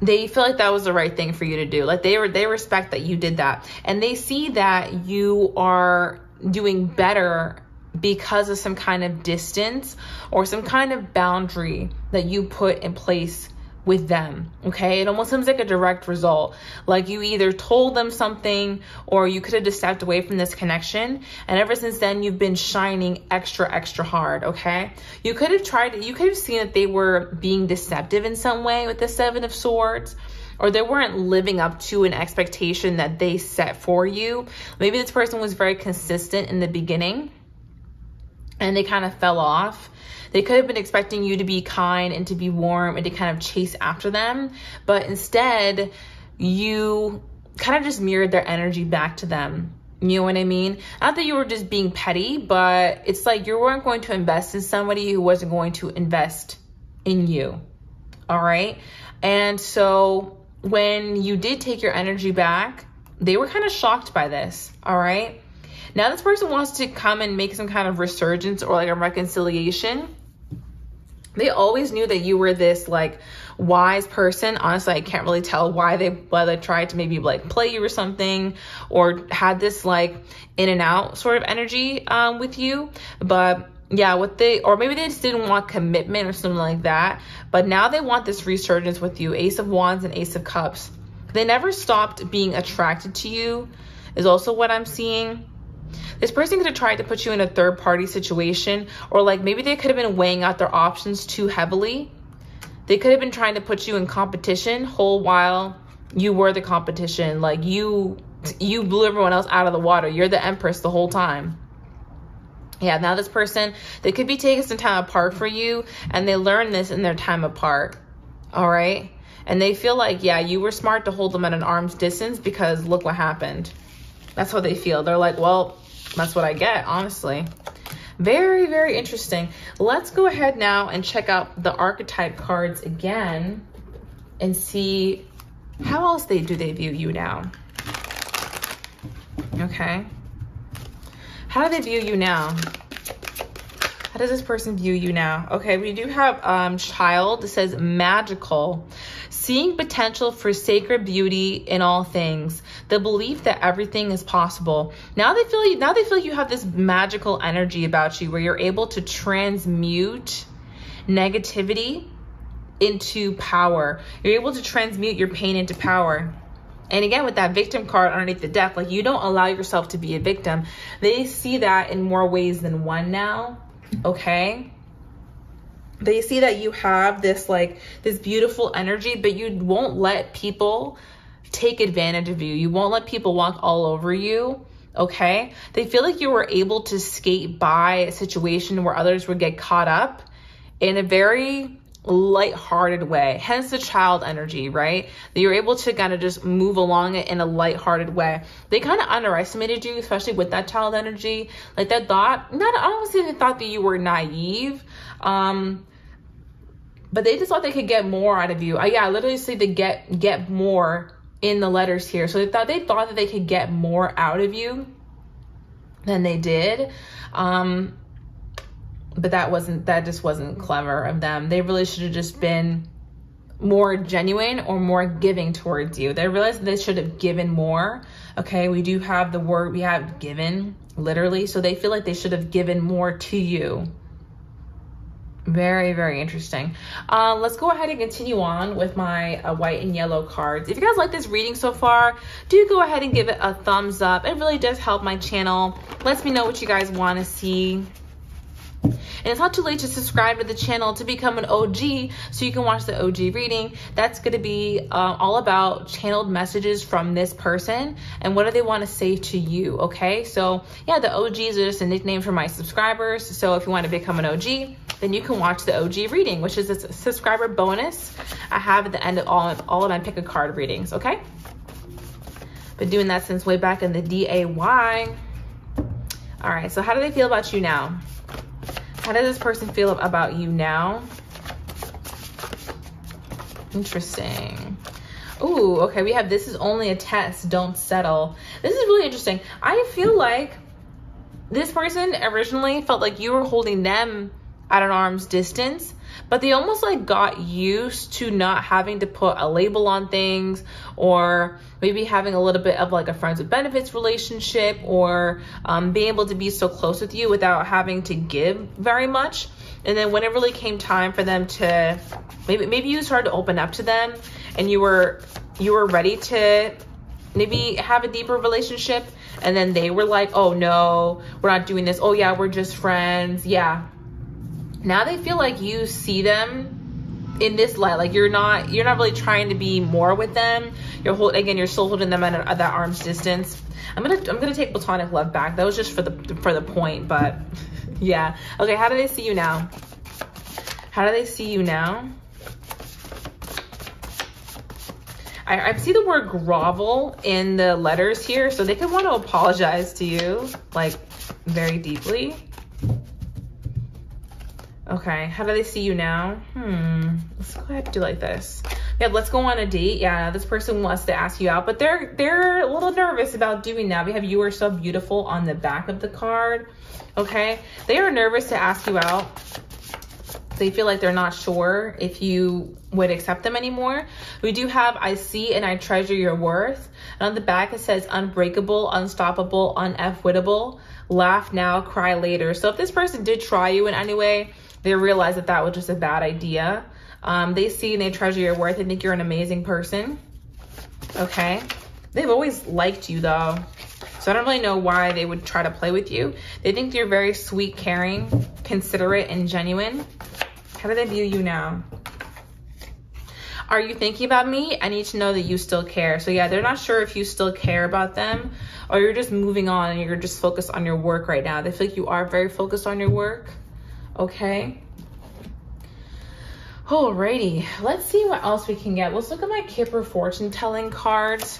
they feel like that was the right thing for you to do. Like they respect that you did that, and they see that you are doing better because of some kind of distance or some kind of boundary that you put in place with them, okay? It almost seems like a direct result. Like you either told them something, or you could have just stepped away from this connection, and ever since then you've been shining extra, extra hard, okay? You could have tried, you could have seen that they were being deceptive in some way with the Seven of Swords, or they weren't living up to an expectation that they set for you. Maybe this person was very consistent in the beginning, and they kind of fell off. They could have been expecting you to be kind and to be warm and to kind of chase after them, but instead you kind of just mirrored their energy back to them. You know what I mean? Not that you were just being petty, but it's like you weren't going to invest in somebody who wasn't going to invest in you. All right. And so when you did take your energy back, they were kind of shocked by this. All right. Now this person wants to come and make some kind of resurgence or like a reconciliation. They always knew that you were this like wise person. Honestly, I can't really tell why they tried to maybe like play you or something, or had this like in and out sort of energy with you. But yeah, or maybe they just didn't want commitment or something like that. But now they want this resurgence with you. Ace of Wands and Ace of Cups. They never stopped being attracted to you is also what I'm seeing. This person could have tried to put you in a third party situation, or like maybe they could have been weighing out their options too heavily. They could have been trying to put you in competition whole while you were the competition. Like you blew everyone else out of the water. You're the Empress the whole time. Yeah, now this person, they could be taking some time apart for you, and they learn this in their time apart. All right. And they feel like, yeah, you were smart to hold them at an arm's distance because look what happened. That's how they feel. They're like, well, that's what I get, honestly. Very, very interesting. Let's go ahead now and check out the archetype cards again and see how else do they view you now. Okay. How do they view you now? How does this person view you now? Okay, we do have child. It says magical. Seeing potential for sacred beauty in all things. The belief that everything is possible. Now they feel you have this magical energy about you where you're able to transmute negativity into power. You're able to transmute your pain into power. And again, with that victim card underneath the deck, like you don't allow yourself to be a victim. They see that in more ways than one now, okay? They see that you have this like this beautiful energy, but you won't let people take advantage of you. You won't let people walk all over you, okay? They feel like you were able to skate by a situation where others would get caught up in a very lighthearted way, hence the child energy, right? That you're able to kind of just move along it in a lighthearted way. They kind of underestimated you, especially with that child energy. Like that thought, I don't even thought that you were naive, but they just thought they could get more out of you. Yeah, I literally see the get more in the letters here. So they thought that they could get more out of you than they did. But that just wasn't clever of them. They really should have just been more genuine or more giving towards you. They realized they should have given more. Okay, we do have the word, we have given, literally. So they feel like they should have given more to you. Very, very interesting. Let's go ahead and continue on with my white and yellow cards. If you guys like this reading so far, do go ahead and give it a thumbs up. It really does help my channel. Let me know what you guys want to see. And it's not too late to subscribe to the channel to become an OG so you can watch the OG reading. That's going to be all about channeled messages from this person and what do they want to say to you, okay? So yeah, the OGs are just a nickname for my subscribers. So if you want to become an OG, then you can watch the OG reading, which is a subscriber bonus I have at the end of all of my pick a card readings, okay? Been doing that since way back in the DAY. All right, so how do they feel about you now? How does this person feel about you now? Interesting. Ooh, okay, we have this is only a test, don't settle. This is really interesting. I feel like this person originally felt like you were holding them at an arm's distance, but they almost like got used to not having to put a label on things, or maybe having a little bit of like a friends with benefits relationship, or being able to be so close with you without having to give very much. And then when it really came time for them to, maybe you started to open up to them and you were ready to maybe have a deeper relationship. And then they were like, oh no, we're not doing this. Oh yeah, we're just friends, yeah. Now they feel like you see them in this light, like you're not really trying to be more with them. You're still holding them at that arm's distance. I'm gonna take platonic love back. That was just for the point, but Yeah. Okay, how do they see you now? How do they see you now? I see the word grovel in the letters here, so they could want to apologize to you, like, very deeply. Okay, how do they see you now? Let's go ahead and do like this. Yeah, let's go on a date. Yeah, this person wants to ask you out, but they're a little nervous about doing that. We have "You Are So Beautiful" on the back of the card. Okay, they are nervous to ask you out. They feel like they're not sure if you would accept them anymore. We do have "I see and I treasure your worth." And on the back it says unbreakable, unstoppable, unf-wittable, laugh now, cry later. So if this person did try you in any way, they realize that that was just a bad idea. They see and they treasure your worth. They think you're an amazing person. Okay. They've always liked you though, so I don't really know why they would try to play with you. They think you're very sweet, caring, considerate, and genuine. How do they view you now? "Are you thinking about me? I need to know that you still care." So yeah, they're not sure if you still care about them, or you're just moving on and you're just focused on your work right now. They feel like you are very focused on your work. Okay. Alrighty, let's see what else we can get. Let's look at my Kipper fortune telling cards.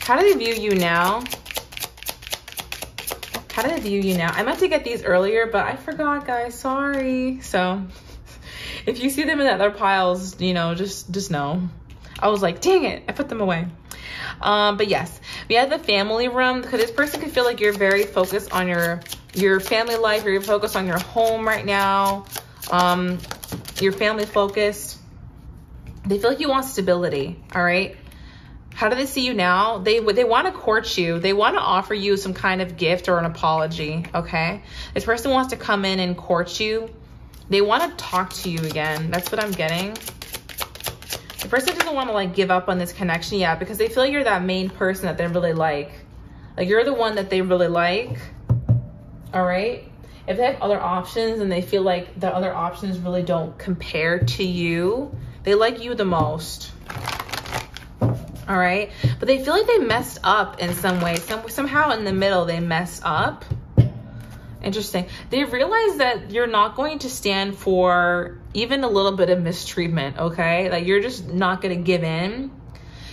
How do they view you now? How do they view you now? I meant to get these earlier, but I forgot, guys. Sorry. So if you see them in the other piles, you know, just know. I was like, dang it, I put them away. But yes, we have the family room. This person could feel like you're very focused on your family life, or you're focused on your home right now. You're family focused. They feel like you want stability. All right. How do they see you now? They want to court you. They want to offer you some kind of gift or an apology. Okay. This person wants to come in and court you. They want to talk to you again. That's what I'm getting. The person doesn't want to like give up on this connection yet, because they feel like you're that main person that they really like. Like you're the one that they really like. All right. If they have other options and they feel like the other options really don't compare to you, they like you the most. All right. But they feel like they messed up in some way. Somehow in the middle, they messed up. Interesting. They realize that you're not going to stand for even a little bit of mistreatment. Okay. Like you're just not going to give in.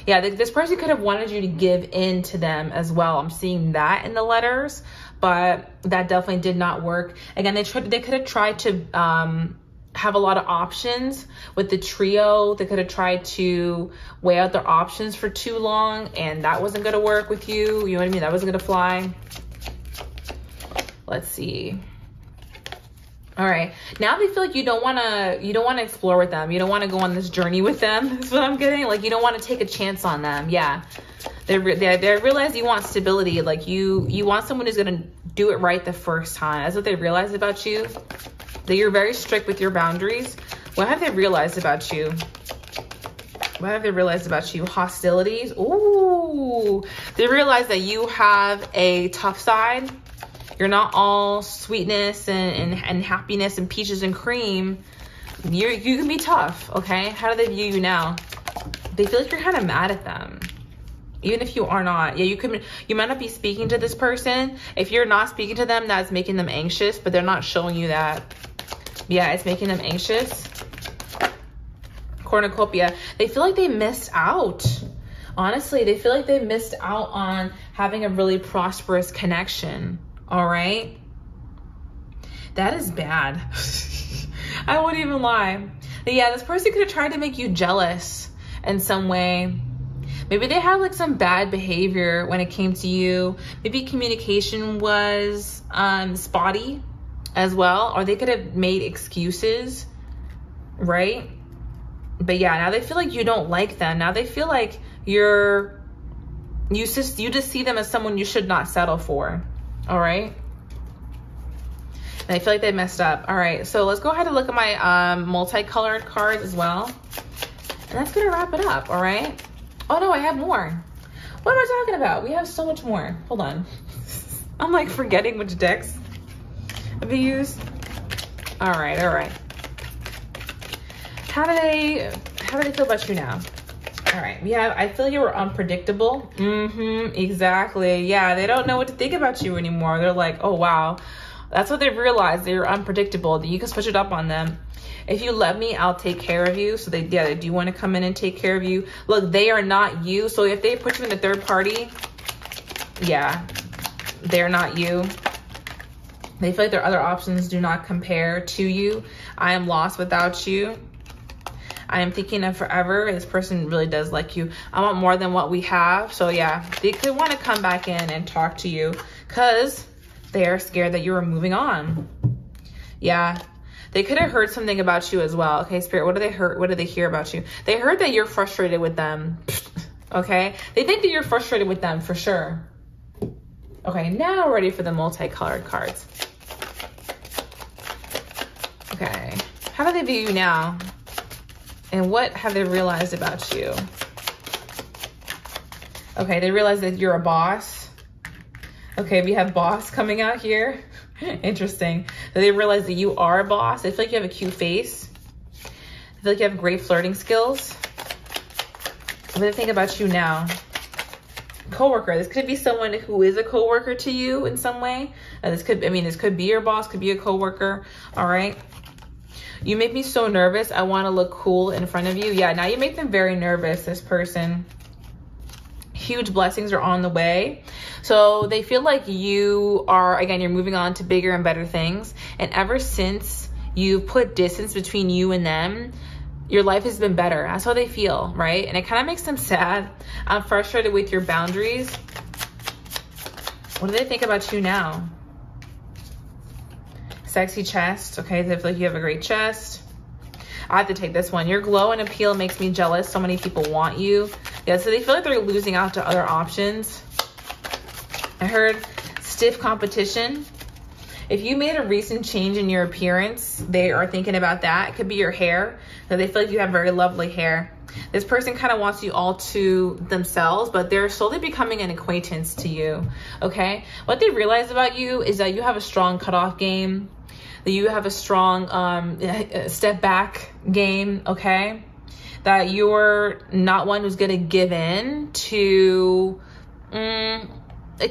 Yeah. This person could have wanted you to give in to them as well. I'm seeing that in the letters, but that definitely did not work. Again, they could have tried to, have a lot of options with the trio. They could have tried to weigh out their options for too long, and that wasn't going to work with you. You know what I mean? That wasn't going to fly. Let's see. All right. Now they feel like you don't want to explore with them. You don't want to go on this journey with them. That's what I'm getting. Like you don't want to take a chance on them. Yeah. They realize you want stability. Like you want someone who's going to do it right the first time. That's what they realize about you. That you're very strict with your boundaries. What have they realized about you? What have they realized about you? Hostilities. Ooh. They realize that you have a tough side. You're not all sweetness and happiness and peaches and cream. You can be tough, okay? How do they view you now? They feel like you're kind of mad at them, even if you are not. Yeah, you might not be speaking to this person. If you're not speaking to them, that's making them anxious, but they're not showing you that. Yeah, it's making them anxious. Cornucopia. They feel like they missed out. Honestly, they feel like they missed out on having a really prosperous connection. All right. That is bad. I won't even lie. But yeah, this person could have tried to make you jealous in some way. Maybe they had like some bad behavior when it came to you. Maybe communication was spotty as well, or they could have made excuses, right? But yeah, now they feel like you don't like them. Now they feel like you just see them as someone you should not settle for. All right. And I feel like they messed up. All right. So let's go ahead and look at my multicolored cards as well. And that's going to wrap it up. All right. Oh no, I have more. What am I talking about? We have so much more. Hold on. I'm like forgetting which decks we use. All right. All right. How do they feel about you now? All right, we have, I feel you were unpredictable. Exactly. Yeah, they don't know what to think about you anymore. They're like, oh, wow. That's what they've realized. They're unpredictable, that you can switch it up on them. If you love me, I'll take care of you. So they do want to come in and take care of you. Look, they are not you. So if they put you in the third party, yeah, they're not you. They feel like their other options do not compare to you. I am lost without you. I am thinking of forever. This person really does like you. I want more than what we have. So yeah, they could want to come back in and talk to you because they are scared that you are moving on. Yeah. They could have heard something about you as well. Okay, Spirit, what do they hear? What did they hear about you? They heard that you're frustrated with them. Okay. They think that you're frustrated with them for sure. Okay, now we're ready for the multicolored cards. Okay. How do they view you now? And what have they realized about you? Okay, they realize that you're a boss. Okay, we have boss coming out here. Interesting. So they realize that you are a boss. They feel like you have a cute face. They feel like you have great flirting skills. What do they think about you now? Coworker. This could be someone who is a coworker to you in some way. This could be your boss, could be a coworker. All right. You make me so nervous. I want to look cool in front of you. Yeah, now you make them very nervous, this person. Huge blessings are on the way. So they feel like you are, again, you're moving on to bigger and better things. And ever since you put distance between you and them, your life has been better. That's how they feel, right? And it kind of makes them sad. I'm frustrated with your boundaries. What do they think about you now? Sexy chest. Okay, they feel like you have a great chest. I have to take this one. Your glow and appeal makes me jealous. So many people want you. Yeah, so they feel like they're losing out to other options. I heard stiff competition. If you made a recent change in your appearance, they are thinking about that. It could be your hair. So they feel like you have very lovely hair. This person kind of wants you all to themselves, but they're slowly becoming an acquaintance to you. Okay. What they realize about you is that you have a strong cutoff game. That you have a strong step back game, okay? That you're not one who's gonna give in to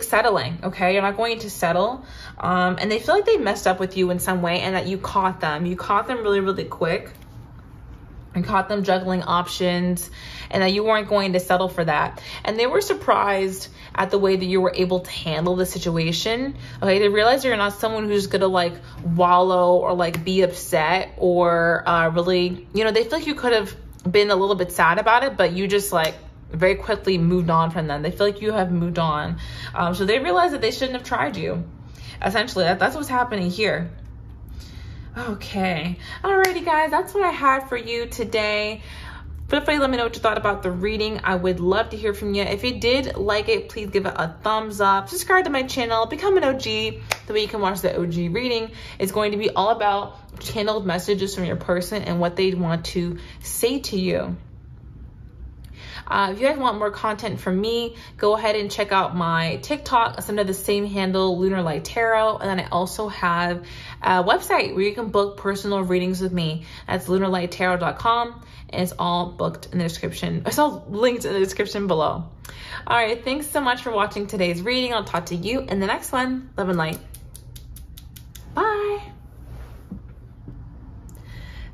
settling, okay? You're not going to settle. And they feel like they messed up with you in some way and that you caught them. You caught them really, really quick and caught them juggling options and that you weren't going to settle for that. And they were surprised at the way that you were able to handle the situation. Okay, they realize you're not someone who's gonna like wallow or like be upset or really, you know, they feel like you could have been a little bit sad about it, but you just like very quickly moved on from them. They feel like you have moved on. So they realize that they shouldn't have tried you. Essentially, that's what's happening here. Okay. Alrighty, guys, that's what I had for you today. Feel free to let me know what you thought about the reading. I would love to hear from you. If you did like it, please give it a thumbs up. Subscribe to my channel. Become an OG. The way you can watch the OG reading is going to be all about channeled messages from your person and what they want to say to you. If you guys want more content from me, go ahead and check out my TikTok. It's under the same handle, Lunar Light Tarot. And then I also have a website where you can book personal readings with me. That's lunarlighttarot.com. And it's all booked in the description. It's all linked in the description below. All right. Thanks so much for watching today's reading. I'll talk to you in the next one. Love and light. Bye.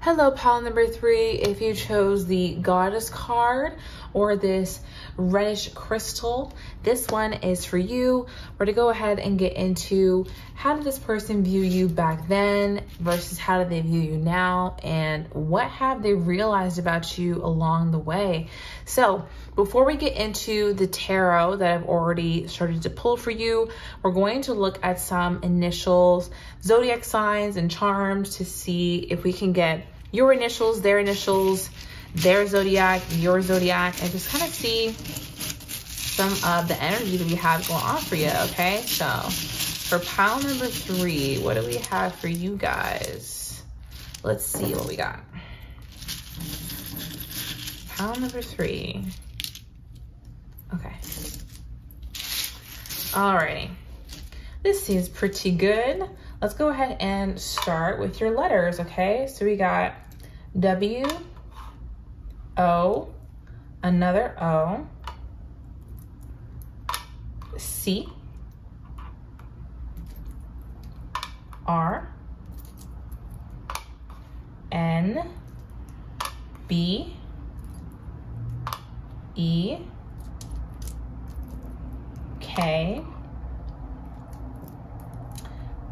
Hello, pile number 3. If you chose the Goddess card or this reddish crystal, this one is for you. We're to go ahead and get into how did this person view you back then versus how do they view you now, and what have they realized about you along the way. So before we get into the tarot that I've already started to pull for you, we're going to look at some initials, zodiac signs, and charms to see if we can get your initials, their zodiac, your zodiac, and just kind of see some of the energy that we have going on for you. Okay, so for pile number 3, what do we have for you guys? Let's see what we got. Pile number 3. Okay. Alrighty. This seems pretty good. Let's go ahead and start with your letters, okay? So we got W, O, another O, C, R, N, B, E, K,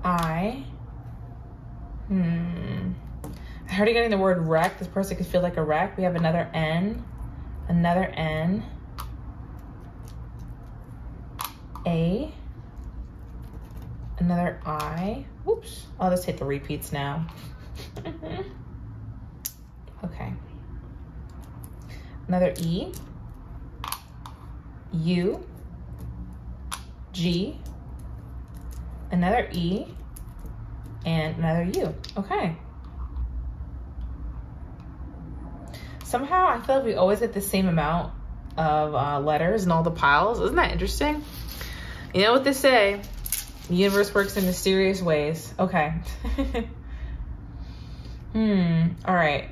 I. I already getting the word wreck. This person could feel like a wreck. We have another N, another N, A, another I. Whoops. I'll just hit the repeats now. Okay. Another E, U, G, another E, and another U. Okay. Somehow I feel like we always get the same amount of letters in all the piles. Isn't that interesting? You know what they say? The universe works in mysterious ways. Okay. All right.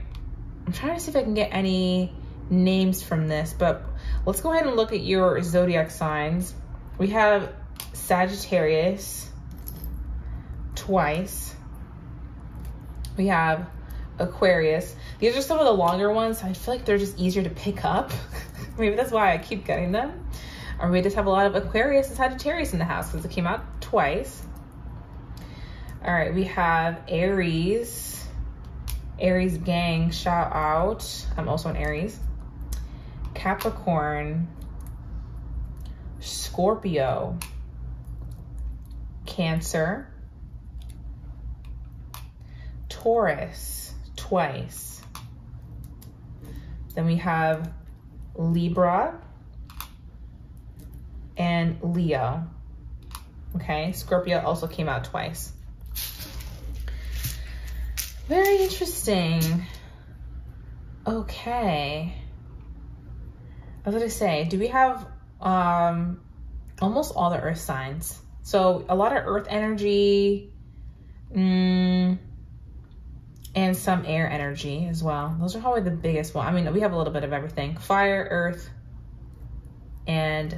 I'm trying to see if I can get any names from this, but let's go ahead and look at your zodiac signs. We have Sagittarius twice. We have Aquarius. These are some of the longer ones. So I feel like they're just easier to pick up. Maybe that's why I keep getting them. Or we just have a lot of Aquarius and Sagittarius in the house because it came out twice. All right, we have Aries. Aries gang, shout out. I'm also an Aries. Capricorn. Scorpio. Cancer. Taurus, twice. Then we have Libra and Leo. Okay, Scorpio also came out twice. Very interesting. Okay. I was gonna say, do we have almost all the earth signs? So a lot of earth energy, and some air energy as well. Those are probably the biggest one. I mean, we have a little bit of everything. Fire, earth, and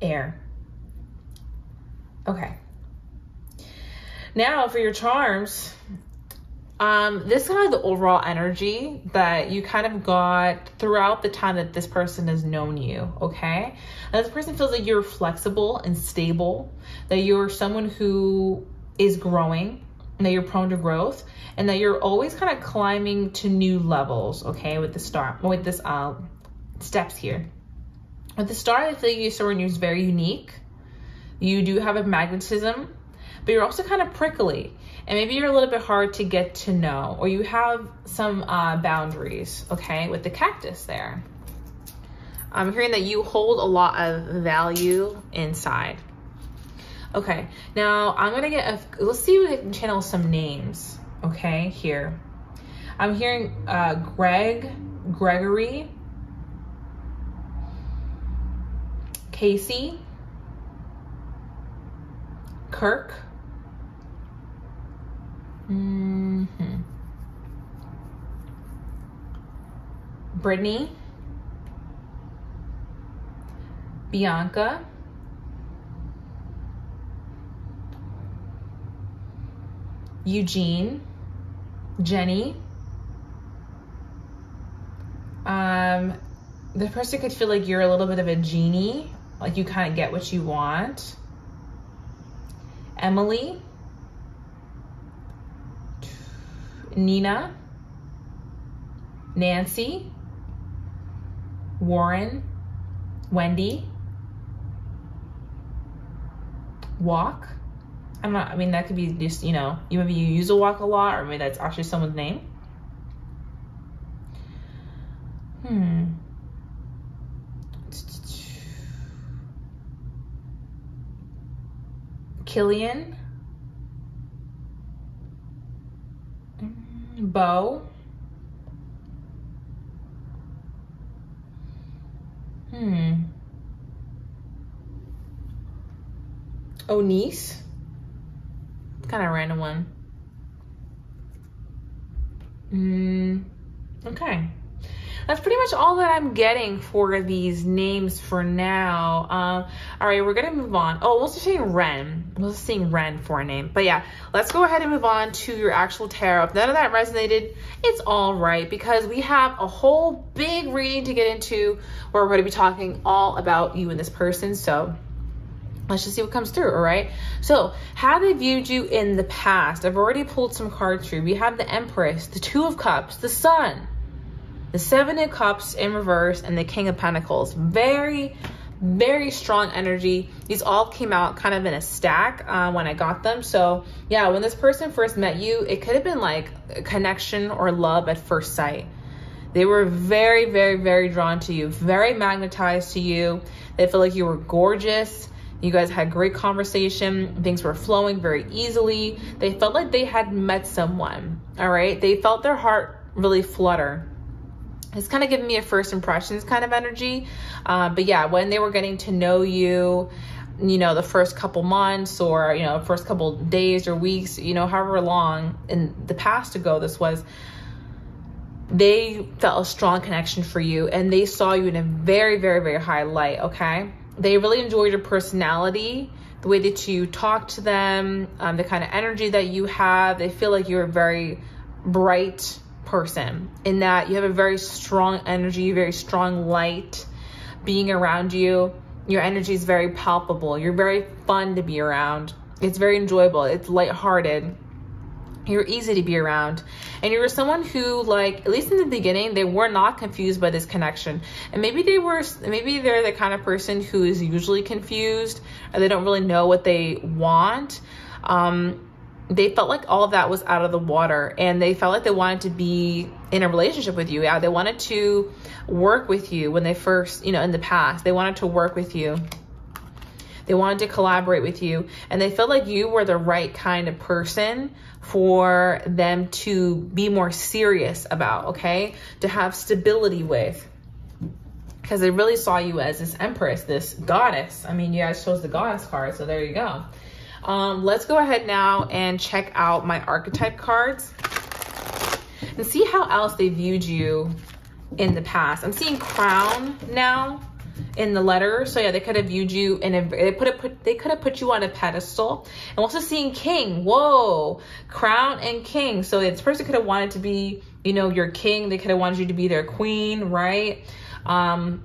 air. Okay. Now for your charms. This is kind of the overall energy that you kind of got throughout the time that this person has known you, okay? Now, this person feels like you're flexible and stable, that you're someone who is growing, that you're prone to growth, and that you're always kind of climbing to new levels, okay, with the star, with this steps here. With the star, I feel like you someone who's very unique. You do have a magnetism, but you're also kind of prickly, and maybe you're a little bit hard to get to know, or you have some boundaries, okay, with the cactus there. I'm hearing that you hold a lot of value inside. Okay, now I'm gonna get a, let's see if we can channel some names, okay, here. I'm hearing Greg, Gregory, Casey, Kirk, Brittany, Bianca, Eugene, Jenny. The person could feel like you're a little bit of a genie, like you kind of get what you want. Emily, Nina, Nancy, Warren, Wendy, Walk. I'm not, I mean, that could be just, you know, maybe you use a walk a lot, or maybe that's actually someone's name. Killian, Bo, Onice. Kind of random one. Okay. that's pretty much all that I'm getting for these names for now. All right, we're gonna move on. Oh, we'll see Ren. We'll see Ren for a name. But yeah, let's go ahead and move on to your actual tarot. If none of that resonated, it's all right, because we have a whole big reading to get into where we're gonna be talking all about you and this person. So let's just see what comes through, all right? So, how they viewed you in the past. I've already pulled some cards through. We have the Empress, the Two of Cups, the Sun, the Seven of Cups in reverse, and the King of Pentacles. Very, very strong energy. These all came out kind of in a stack when I got them. So, yeah, when this person first met you, it could have been like a connection or love at first sight. They were very, very, very drawn to you, very magnetized to you. They feel like you were gorgeous. You guys had great conversation. Things were flowing very easily. They felt like they had met someone, all right? They felt their heart really flutter. It's kind of giving me a first impressions kind of energy. But yeah, when they were getting to know you, you know, the first couple months or, you know, first couple days or weeks, you know, however long in the past ago this was, they felt a strong connection for you and they saw you in a very, very, very high light, okay? They really enjoyed your personality, the way that you talk to them, the kind of energy that you have. They feel like you're a very bright person in that you have a very strong energy, very strong light being around you. Your energy is very palpable. You're very fun to be around. It's very enjoyable. It's lighthearted. You're easy to be around. And you were someone who, like, at least in the beginning, they were not confused by this connection. And maybe they were, maybe they're the kind of person who is usually confused or they don't really know what they want. They felt like all of that was out of the water and they felt like they wanted to be in a relationship with you. Yeah, they wanted to work with you when they first, you know, in the past, they wanted to work with you. They wanted to collaborate with you and they felt like you were the right kind of person for them to be more serious about, okay? To have stability with, because they really saw you as this Empress, this goddess. I mean, you guys chose the Goddess card, so there you go. Let's go ahead now and check out my archetype cards and see how else they viewed you in the past. I'm seeing Crown now in the letter, so yeah, they could have viewed you in a, they could have put you on a pedestal. And also seeing King. Whoa, Crown and King. So this person could have wanted to be, you know, your king. They could have wanted you to be their queen, right? And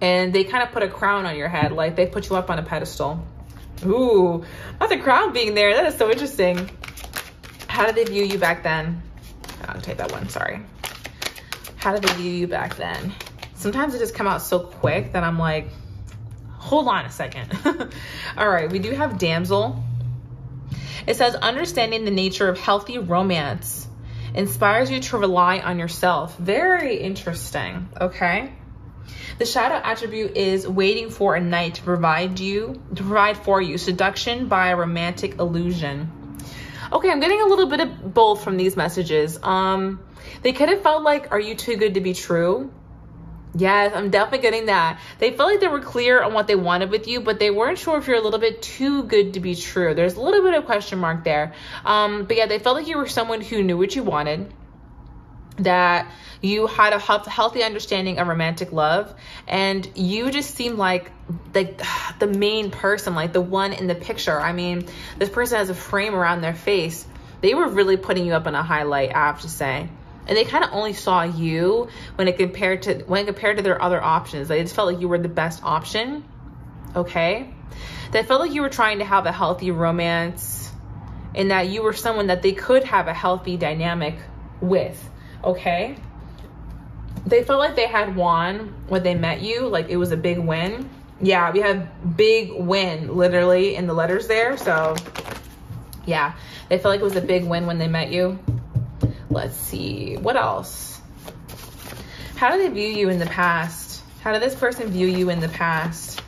they kind of put a crown on your head, like they put you up on a pedestal. Ooh, not the crown being there. That is so interesting. How did they view you back then? I'll take that one, sorry. How did they view you back then? Sometimes it just come out so quick that I'm like, hold on a second. All right, we do have Damsel. It says, understanding the nature of healthy romance inspires you to rely on yourself. Very interesting, okay? The shadow attribute is waiting for a night to provide for you. Seduction by a romantic illusion. Okay, I'm getting a little bit of both from these messages. They could have felt like, are you too good to be true? Yes, I'm definitely getting that. They felt like they were clear on what they wanted with you, but they weren't sure if you're a little bit too good to be true. There's a little bit of question mark there. But yeah, they felt like you were someone who knew what you wanted, that you had a healthy understanding of romantic love, and you just seemed like the main person, like the one in the picture. I mean, this person has a frame around their face. They were really putting you up in a highlight, I have to say. And they kind of only saw you when compared to their other options. They just felt like you were the best option, okay? They felt like you were trying to have a healthy romance and that you were someone that they could have a healthy dynamic with, okay? They felt like they had won when they met you, like it was a big win. Yeah, we have big win literally in the letters there. So yeah, they felt like it was a big win when they met you. Let's see, what else? How did they view you in the past? How did this person view you in the past?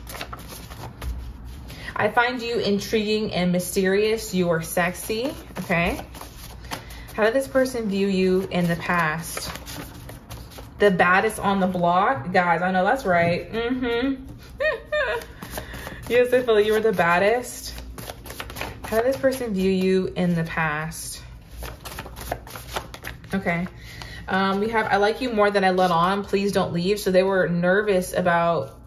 I find you intriguing and mysterious. You are sexy, okay? How did this person view you in the past? The baddest on the block? Guys, I know that's right. Mm-hmm. Yes, I feel like you were the baddest. How did this person view you in the past? Okay, We have, I like you more than I let on. Please don't leave. So they were nervous about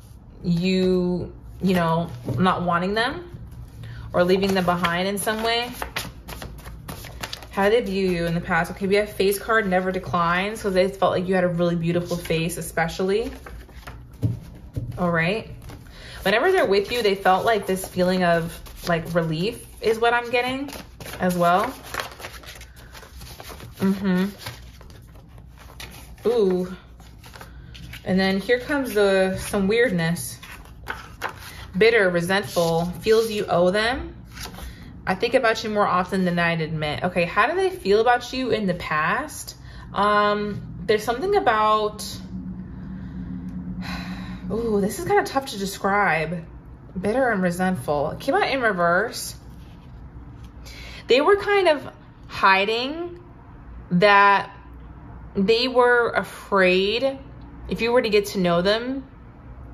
you, you know, not wanting them or leaving them behind in some way. How they view you in the past. Okay, we have face card, never declines. So they felt like you had a really beautiful face, especially. All right. Whenever they're with you, they felt like this feeling of like relief is what I'm getting as well. Mm-hmm. Ooh. And then here comes the, some weirdness. Bitter, resentful, feels you owe them. I think about you more often than I'd admit. Okay, how do they feel about you in the past? There's something about... Ooh, this is kind of tough to describe. Bitter and resentful. It came out in reverse. They were kind of hiding that they were afraid if you were to get to know them,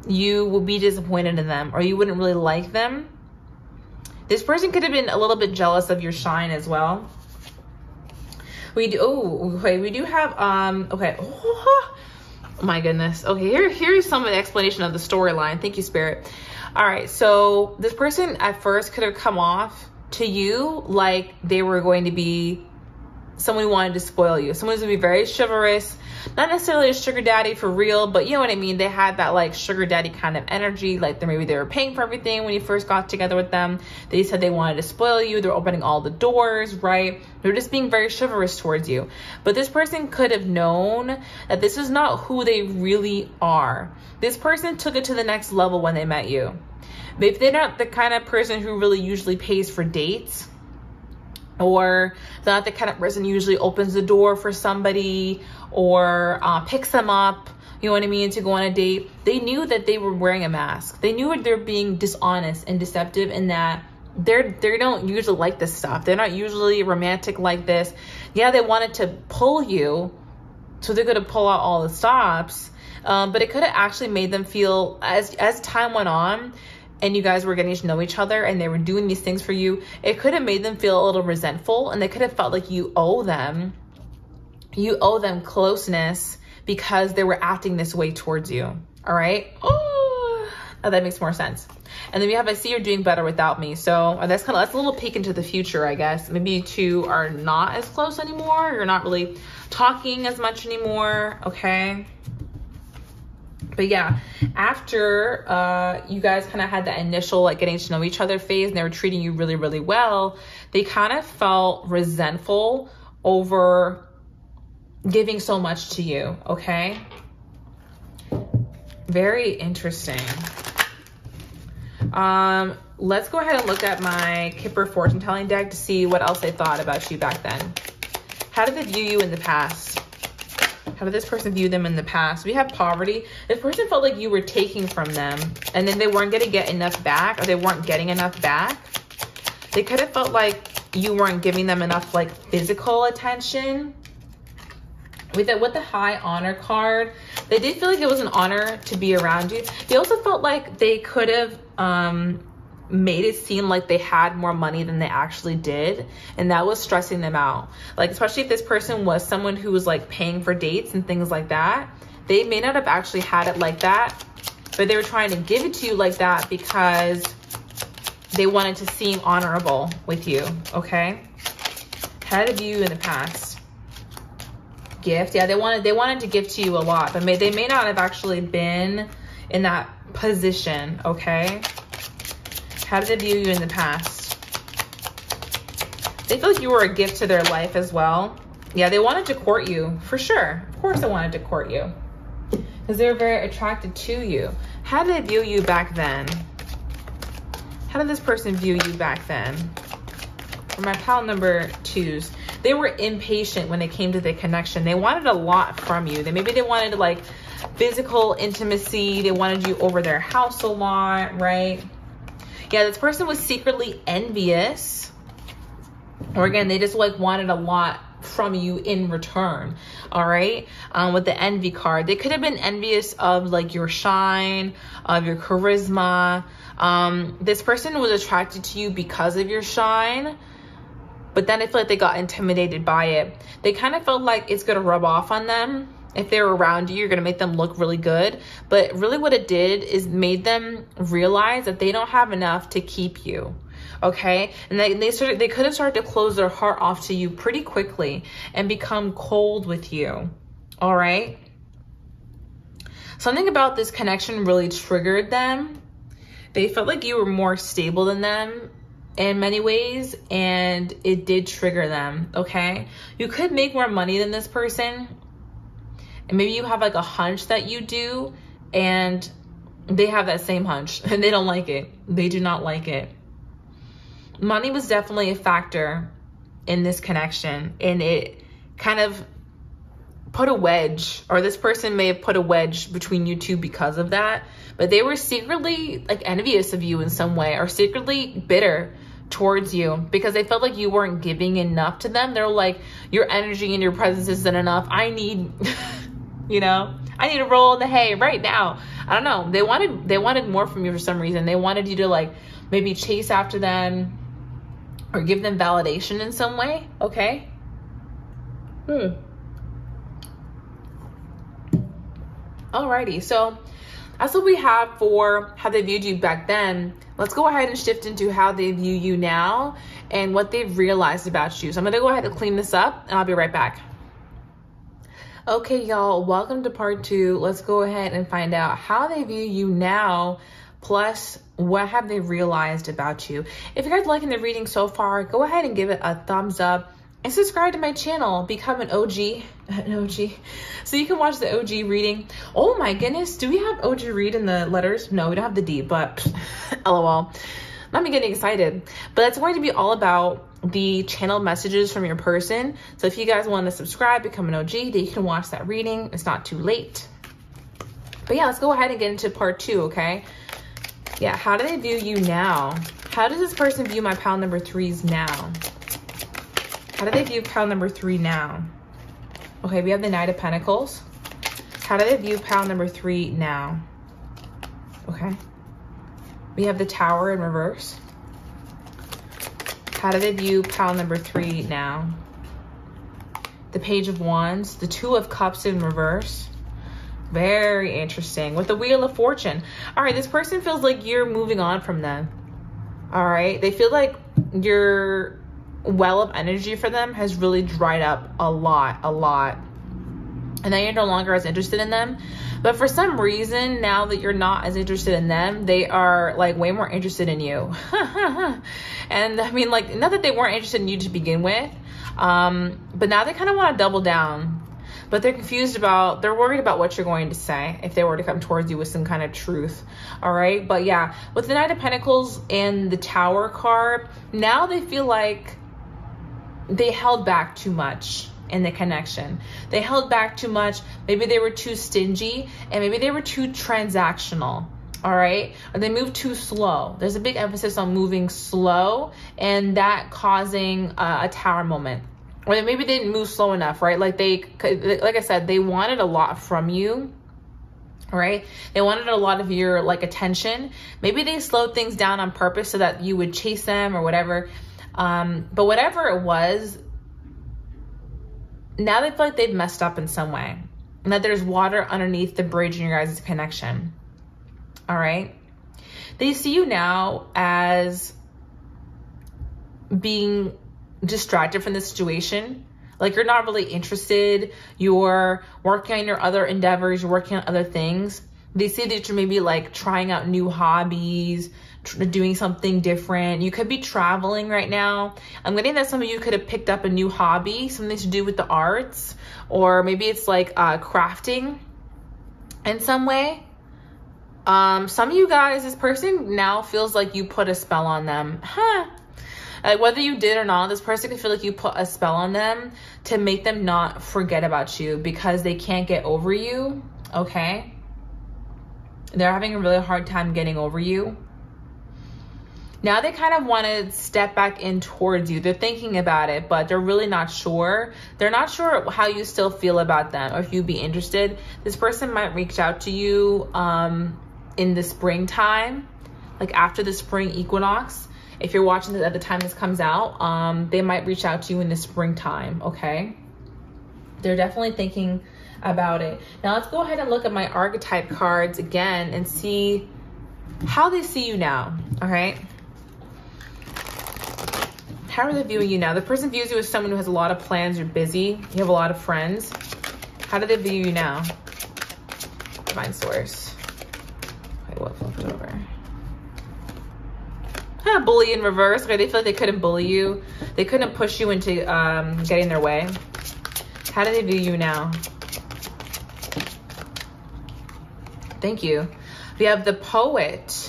you will be disappointed in them or you wouldn't really like them. This person could have been a little bit jealous of your shine as well. We do, oh, okay, we do have, okay, oh my goodness. Okay, here's some of the explanation of the storyline. Thank you, Spirit. All right, so this person at first could have come off to you like they were going to be someone who wanted to spoil you. Someone's gonna be very chivalrous, not necessarily a sugar daddy for real, but you know what I mean? They had that like sugar daddy kind of energy, like maybe they were paying for everything when you first got together with them. They said they wanted to spoil you. They're opening all the doors, right? They're just being very chivalrous towards you. But this person could have known that this is not who they really are. This person took it to the next level when they met you. But if they're not the kind of person who really usually pays for dates, or not the kind of person who usually opens the door for somebody or picks them up, you know what I mean, to go on a date. They knew that they were wearing a mask. They knew they're being dishonest and deceptive and that they don't usually like this stuff. They're not usually romantic like this. Yeah, they wanted to pull you, so they're gonna pull out all the stops. But it could have actually made them feel, as time went on, and you guys were getting to know each other and they were doing these things for you, it could have made them feel a little resentful and they could have felt like you owe them. You owe them closeness because they were acting this way towards you, all right? Oh, that makes more sense. And then we have, I see you're doing better without me. So that's kind of, that's a little peek into the future, I guess. Maybe you two are not as close anymore. You're not really talking as much anymore, okay? But yeah, after you guys kind of had that initial like getting to know each other phase and they were treating you really, really well, they kind of felt resentful over giving so much to you, okay? Very interesting. Let's go ahead and look at my Kipper fortune telling deck to see what else they thought about you back then. How did they view you in the past? How did this person view them in the past? We have poverty. This person felt like you were taking from them and then they weren't going to get enough back, or they weren't getting enough back. They could have felt like you weren't giving them enough like physical attention. With the high honor card, they did feel like it was an honor to be around you. They also felt like they could have made it seem like they had more money than they actually did, and that was stressing them out. Like, especially if this person was someone who was like paying for dates and things like that, they may not have actually had it like that, but they were trying to give it to you like that because they wanted to seem honorable with you, okay? Had a view in the past. Gift, yeah, they wanted to give to you a lot, but they may not have actually been in that position, okay? How did they view you in the past? They feel like you were a gift to their life as well. Yeah, they wanted to court you, for sure. Of course they wanted to court you, because they were very attracted to you. How did they view you back then? How did this person view you back then? For my pile number 2s, they were impatient when it came to the connection. They wanted a lot from you. Maybe they wanted like physical intimacy. They wanted you over their house a lot, right? Yeah, this person was secretly envious. Or again, they just like wanted a lot from you in return, all right? With the envy card, they could have been envious of like your shine, of your charisma. This person was attracted to you because of your shine, but then I feel like they got intimidated by it. They kind of felt like it's going to rub off on them. If they're around you, you're going to make them look really good. But really what it did is made them realize that they don't have enough to keep you. Okay, and they could have started to close their heart off to you pretty quickly and become cold with you. All right, something about this connection really triggered them. They felt like you were more stable than them in many ways, and it did trigger them. Okay, you could make more money than this person, and maybe you have like a hunch that you do, and they have that same hunch and they don't like it. They do not like it. Money was definitely a factor in this connection, and it kind of put a wedge, or this person may have put a wedge between you two because of that. But they were secretly like envious of you in some way, or secretly bitter towards you because they felt like you weren't giving enough to them. They're like, your energy and your presence isn't enough. I need, you know, I need a roll in the hay right now. I don't know. They wanted more from you for some reason. They wanted you to like maybe chase after them, or give them validation in some way, okay? Alrighty, so that's what we have for how they viewed you back then. Let's go ahead and shift into how they view you now and what they've realized about you. So I'm gonna go ahead and clean this up and I'll be right back. Okay, y'all, welcome to part two. Let's go ahead and find out how they view you now, plus what have they realized about you. If you guys are liking the reading so far, go ahead and give it a thumbs up and subscribe to my channel. Become an OG, so you can watch the OG reading. Oh my goodness, do we have OG read in the letters? No, we don't have the D, but lol. Not me getting excited, but it's going to be all about the channel messages from your person. So if you guys want to subscribe, become an OG, then you can watch that reading. It's not too late. But yeah, let's go ahead and get into part two, okay? Yeah, how do they view you now? How does this person view my pile number threes now? How do they view pile number three now? Okay, we have the Knight of Pentacles. How do they view pile number three now? Okay. We have the Tower in reverse. How do they view pile number three now? The Page of Wands, the Two of Cups in reverse. Very interesting, with the Wheel of Fortune. All right, this person feels like you're moving on from them. All right, they feel like your well of energy for them has really dried up a lot, and now you're no longer as interested in them. But for some reason, now that you're not as interested in them, they are like way more interested in you. And I mean, like, not that they weren't interested in you to begin with, but now they kind of want to double down. But they're confused about, they're worried about what you're going to say if they were to come towards you with some kind of truth. All right. But yeah, with the Knight of Pentacles and the Tower card, now they feel like they held back too much in the connection. They held back too much. Maybe they were too stingy, and maybe they were too transactional. All right. Or they moved too slow. There's a big emphasis on moving slow, and that causing a Tower moment. Or maybe they didn't move slow enough, right? Like they, like I said, they wanted a lot from you, right? They wanted a lot of your like attention. Maybe they slowed things down on purpose so that you would chase them or whatever. But whatever it was, now they feel like they've messed up in some way, and that there's water underneath the bridge in your guys' connection. All right. They see you now as being distracted from the situation. Like, you're not really interested, you're working on your other endeavors, you're working on other things. They see that you're maybe like trying out new hobbies, doing something different. You could be traveling right now. I'm getting that some of you could have picked up a new hobby, something to do with the arts, or maybe it's like crafting in some way. Some of you guys, this person now feels like you put a spell on them. Like, whether you did or not, this person can feel like you put a spell on them to make them not forget about you because they can't get over you, okay? They're having a really hard time getting over you. Now they kind of want to step back in towards you. They're thinking about it, but they're really not sure. They're not sure how you still feel about them or if you'd be interested. This person might reach out to you in the springtime, like after the spring equinox. If you're watching this at the time this comes out, they might reach out to you in the springtime, okay? They're definitely thinking about it. Now let's go ahead and look at my archetype cards again and see how they see you now, all right? How are they viewing you now? The person views you as someone who has a lot of plans, you're busy, you have a lot of friends. How do they view you now? Divine Source. Wait, what flipped it over? Kind of bully in reverse, right? They feel like they couldn't bully you. They couldn't push you into getting their way. How do they view you now? Thank you. We have the Poet.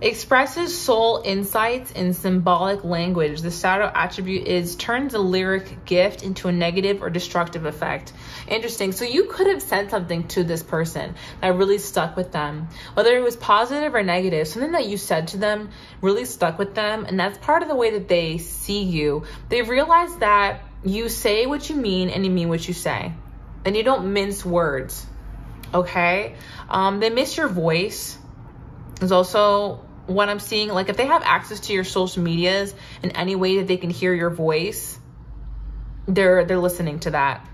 Expresses soul insights in symbolic language. The shadow attribute is turns a lyric gift into a negative or destructive effect. Interesting. So you could have said something to this person that really stuck with them, whether it was positive or negative. Something that you said to them really stuck with them, and that's part of the way that they see you. They realize that you say what you mean and you mean what you say, and you don't mince words, okay? They miss your voice. There's also what I'm seeing, like if they have access to your social medias in any way that they can hear your voice, they're listening to that.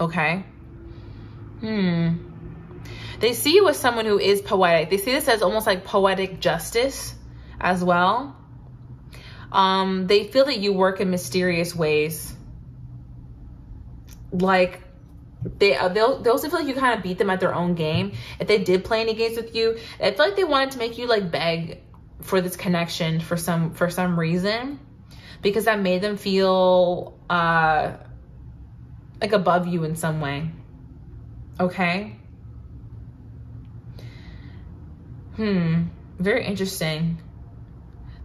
Okay. They see you as someone who is poetic. They see this as almost like poetic justice as well. They feel that you work in mysterious ways. Like they also feel like you kind of beat them at their own game. If they did play any games with you, I feel like they wanted to make you like beg for this connection for some reason, because that made them feel like above you in some way. Okay. Very interesting.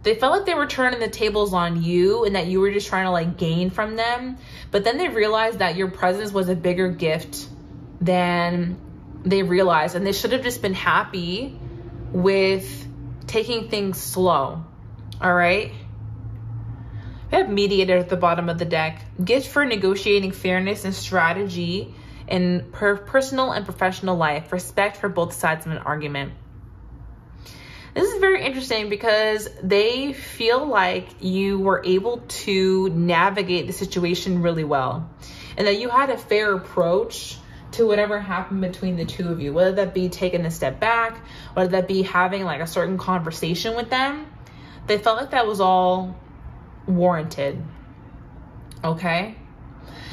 They felt like they were turning the tables on you and that you were just trying to like gain from them. But then they realized that your presence was a bigger gift than they realized. And they should have just been happy with taking things slow. All right. We have Mediator at the bottom of the deck. Gift for negotiating fairness and strategy in personal and professional life. Respect for both sides of an argument. This is very interesting because they feel like you were able to navigate the situation really well and that you had a fair approach to whatever happened between the two of you, whether that be taking a step back, whether that be having like a certain conversation with them. They felt like that was all warranted. Okay.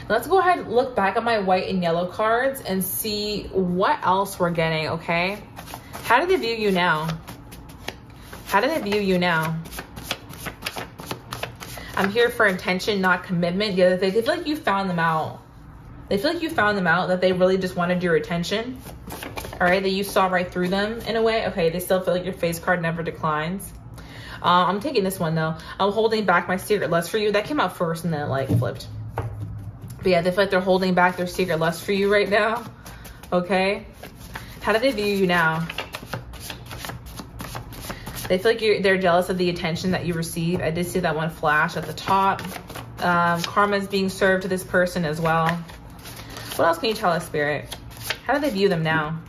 Let's go ahead and look back at my white and yellow cards and see what else we're getting. Okay. How do they view you now? How do they view you now? I'm here for intention, not commitment. Yeah, they feel like you found them out. They feel like you found them out, that they really just wanted your attention. All right, that you saw right through them in a way. Okay, they still feel like your face card never declines. I'm taking this one though. I'm holding back my secret lust for you. That came out first and then it like flipped. But yeah, they feel like they're holding back their secret lust for you right now. Okay. How do they view you now? They feel like they're jealous of the attention that you receive. I did see that one flash at the top. Karma is being served to this person as well. What else can you tell us, Spirit? How do they view them now?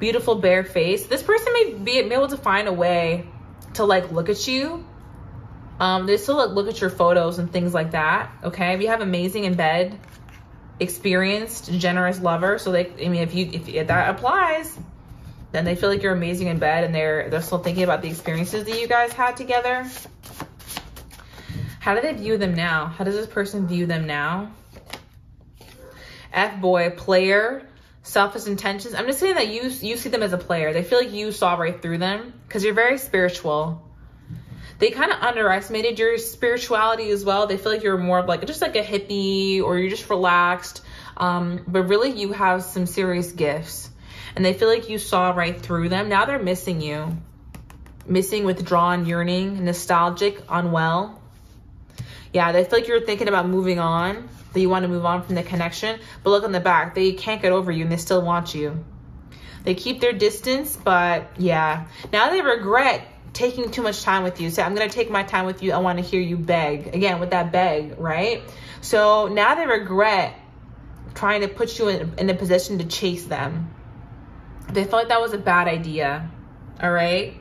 Beautiful bare face. This person may be able to find a way to like look at you. They still like look at your photos and things like that. Okay, we have amazing in bed, experienced, generous lover. So they, I mean, if that applies. Then they feel like you're amazing in bed and they're still thinking about the experiences that you guys had together. How do they view them now? How does this person view them now? F-boy, player, selfish intentions. I'm just saying that you see them as a player. They feel like you saw right through them because you're very spiritual. They kind of underestimated your spirituality as well. They feel like you're more of like just like a hippie or you're just relaxed. But really you have some serious gifts. And they feel like you saw right through them. Now they're missing you. Missing, withdrawn, yearning, nostalgic, unwell. Yeah, they feel like you're thinking about moving on, that you want to move on from the connection. But look on the back, they can't get over you and they still want you. They keep their distance, but yeah. Now they regret taking too much time with you. So I'm going to take my time with you. I want to hear you beg. Again, with that beg, right? So now they regret trying to put you in a position to chase them. They felt like that was a bad idea, all right?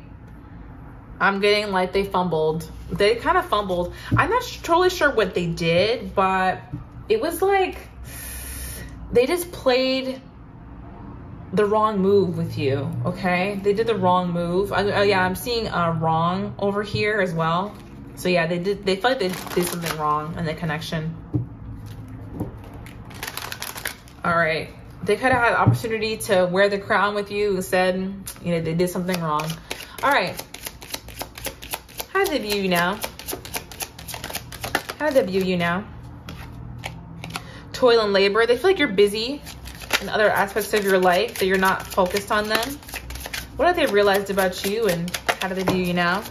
I'm getting like they fumbled. They kind of fumbled. I'm not totally sure what they did, but it was like they just played the wrong move with you, okay? They did the wrong move. Yeah, I'm seeing wrong over here as well. So yeah, they felt like they did something wrong in the connection. All right. They could have had an opportunity to wear the crown with you. Instead, you know, they did something wrong. All right. How do they view you now? How do they view you now? Toil and labor. They feel like you're busy in other aspects of your life, that you're not focused on them. What have they realized about you, and how do they view you now?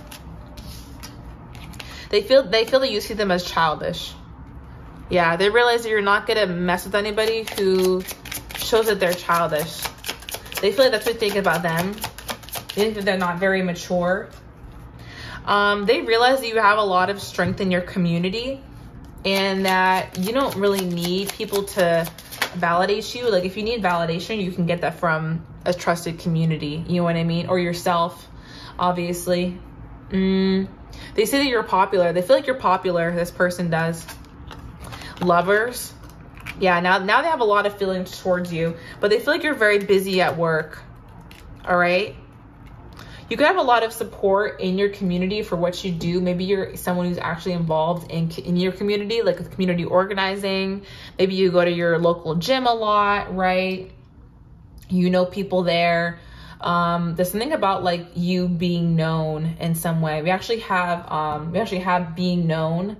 They feel that you see them as childish. Yeah, they realize that you're not gonna mess with anybody who shows that they're childish. They feel like that's what they think about them. They think that they're not very mature. They realize that you have a lot of strength in your community, and that you don't really need people to validate you. Like if you need validation, you can get that from a trusted community. You know what I mean? Or yourself, obviously. They say that you're popular. They feel like you're popular. This person does. Lovers. Yeah, now they have a lot of feelings towards you, but they feel like you're very busy at work. All right. You could have a lot of support in your community for what you do. Maybe you're someone who's actually involved in your community, like with community organizing. Maybe you go to your local gym a lot, right? You know people there. There's something about like you being known in some way. We actually have being known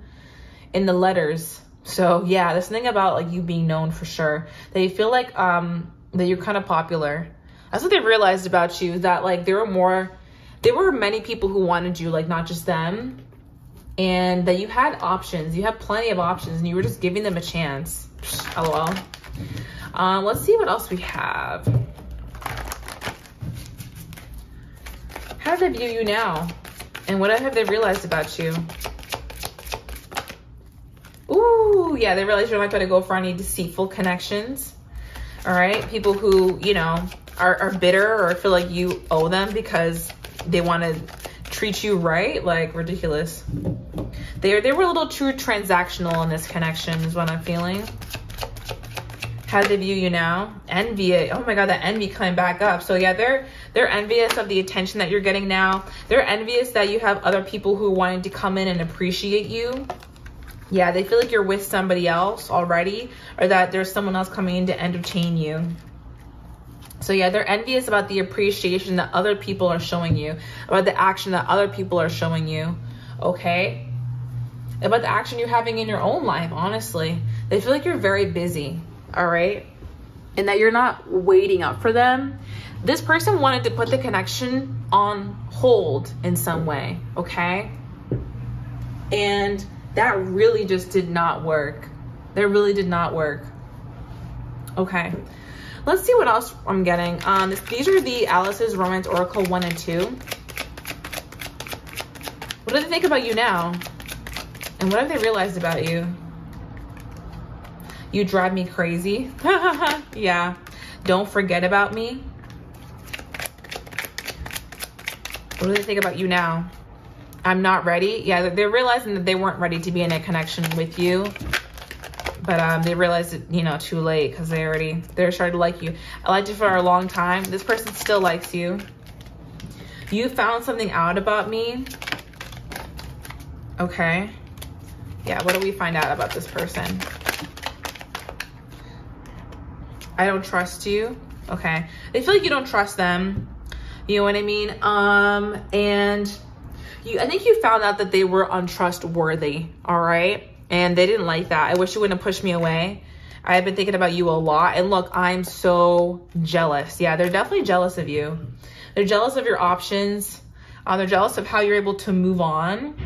in the letters. So yeah, there's something about like you being known for sure. They feel like that you're kind of popular. That's what they realized about you, that like there were many people who wanted you, like not just them, and that you had options. You had plenty of options, and you were just giving them a chance. LOL. Let's see what else we have. How do they view you now, and what have they realized about you? Ooh, yeah, they realize you're not going to go for any deceitful connections. All right, people who, you know, are bitter or feel like you owe them because they want to treat you right, like ridiculous. They were a little too transactional in this connection is what I'm feeling. How do they view you now? Envy. Oh my God, that envy came back up. So yeah, they're envious of the attention that you're getting now. They're envious that you have other people who wanted to come in and appreciate you. Yeah, they feel like you're with somebody else already, or that there's someone else coming in to entertain you. So yeah, they're envious about the appreciation that other people are showing you, about the action that other people are showing you, okay? About the action you're having in your own life, honestly. They feel like you're very busy, all right? And that you're not waiting up for them. This person wanted to put the connection on hold in some way, okay? And that really just did not work. That really did not work, okay? Let's see what else I'm getting. These are the Alice's Romance Oracle 1 and 2. What do they think about you now? And what have they realized about you? You drive me crazy. Yeah. Don't forget about me. What do they think about you now? I'm not ready. Yeah, they're realizing that they weren't ready to be in a connection with you. But they realized it, you know, too late, because they're starting to like you. I liked you for a long time. This person still likes you. You found something out about me. Okay. Yeah, what do we find out about this person? I don't trust you. Okay. They feel like you don't trust them. You know what I mean? And I think you found out that they were untrustworthy. All right. And they didn't like that. I wish you wouldn't have pushed me away. I have been thinking about you a lot. And look, I'm so jealous. Yeah, they're definitely jealous of you. They're jealous of your options. They're jealous of how you're able to move on.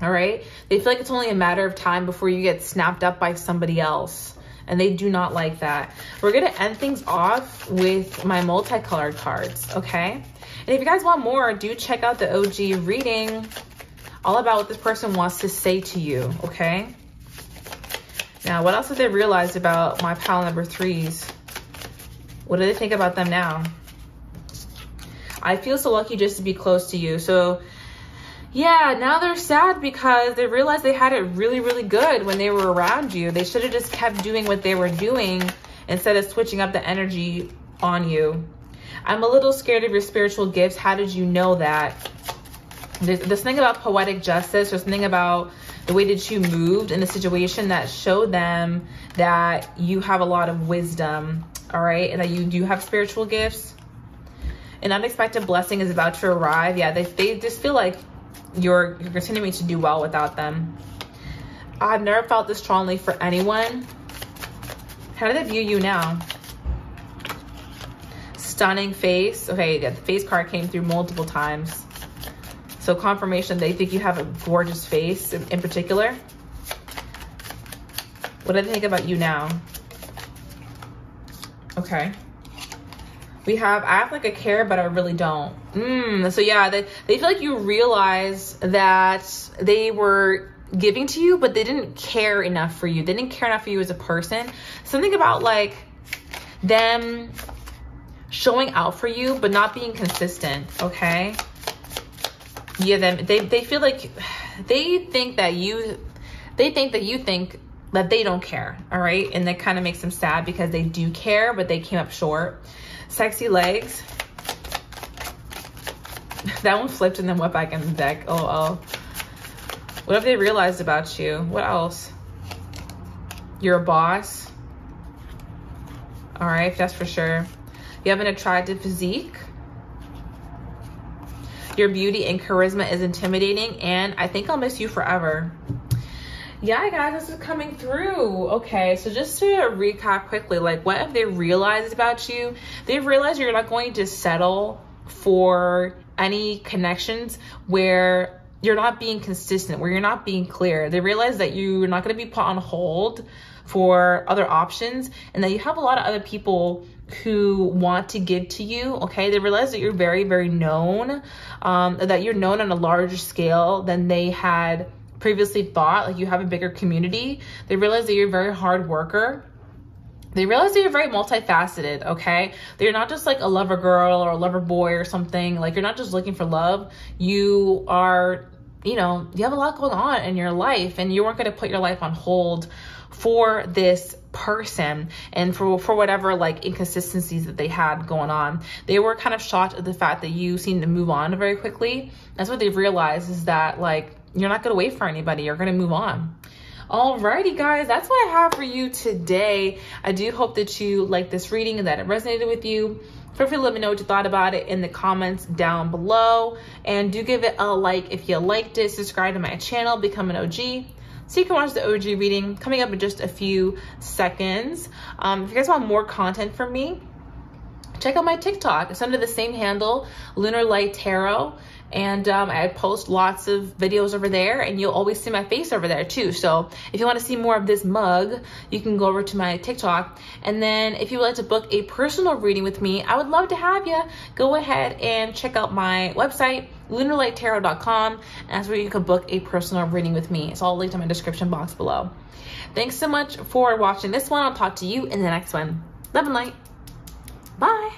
All right. They feel like it's only a matter of time before you get snapped up by somebody else. And they do not like that. We're going to end things off with my multicolored cards. Okay. And if you guys want more, do check out the OG reading. All about what this person wants to say to you, okay? Now, what else did they realize about my pile number 3s? What do they think about them now? I feel so lucky just to be close to you. So yeah, now they're sad because they realized they had it really, really good when they were around you. They should have just kept doing what they were doing instead of switching up the energy on you. I'm a little scared of your spiritual gifts. How did you know that? This thing about poetic justice, or something about the way that you moved in the situation that showed them that you have a lot of wisdom, all right? And that you do have spiritual gifts. An unexpected blessing is about to arrive. Yeah, they just feel like you're continuing to do well without them. I've never felt this strongly for anyone. How do they view you now? Stunning face. Okay, yeah, the face card came through multiple times. So confirmation, they think you have a gorgeous face in particular. What do they think about you now? Okay. We have, I act like I care, but I really don't. So yeah, they feel like you realize that they were giving to you, but they didn't care enough for you. They didn't care enough for you as a person. Something about like them showing out for you, but not being consistent, okay? Yeah, they feel like they think that they don't care, all right? And that kind of makes them sad because they do care, but they came up short. Sexy legs. That one flipped and then went back in the deck. Oh. What have they realized about you? What else? You're a boss. All right, that's for sure. You have an attractive physique. Your beauty and charisma is intimidating, and I think I'll miss you forever. Yeah, guys, this is coming through. Okay, so just to recap quickly, like what have they realized about you? They've realized you're not going to settle for any connections where you're not being consistent, where you're not being clear. They realize that you're not going to be put on hold for other options, and that you have a lot of other people who want to give to you, okay? They realize that you're very, very known, that you're known on a larger scale than they had previously thought. Like you have a bigger community. They realize that you're a very hard worker. They realize that you're very multifaceted, okay? That you're not just like a lover girl or a lover boy or something. Like you're not just looking for love. You are, you know, you have a lot going on in your life, and you weren't going to put your life on hold for this person and for whatever like inconsistencies that they had going on. They were kind of shocked at the fact that you seemed to move on very quickly. That's what they've realized, is that like you're not going to wait for anybody. You're going to move on. Alrighty, guys, that's what I have for you today. I do hope that you liked this reading and that it resonated with you. Feel free to let me know what you thought about it in the comments down below. And do give it a like if you liked it. Subscribe to my channel, become an OG, so you can watch the OG reading coming up in just a few seconds. If you guys want more content from me, check out my TikTok. It's under the same handle, Lunar Light Tarot. And I post lots of videos over there, and you'll always see my face over there too. So if you want to see more of this mug, you can go over to my TikTok. And then if you would like to book a personal reading with me, I would love to have you. Go ahead and check out my website, lunarlighttarot.com, and that's where you can book a personal reading with me. It's all linked in my description box below. Thanks so much for watching this one. I'll talk to you in the next one. Love and light. Bye.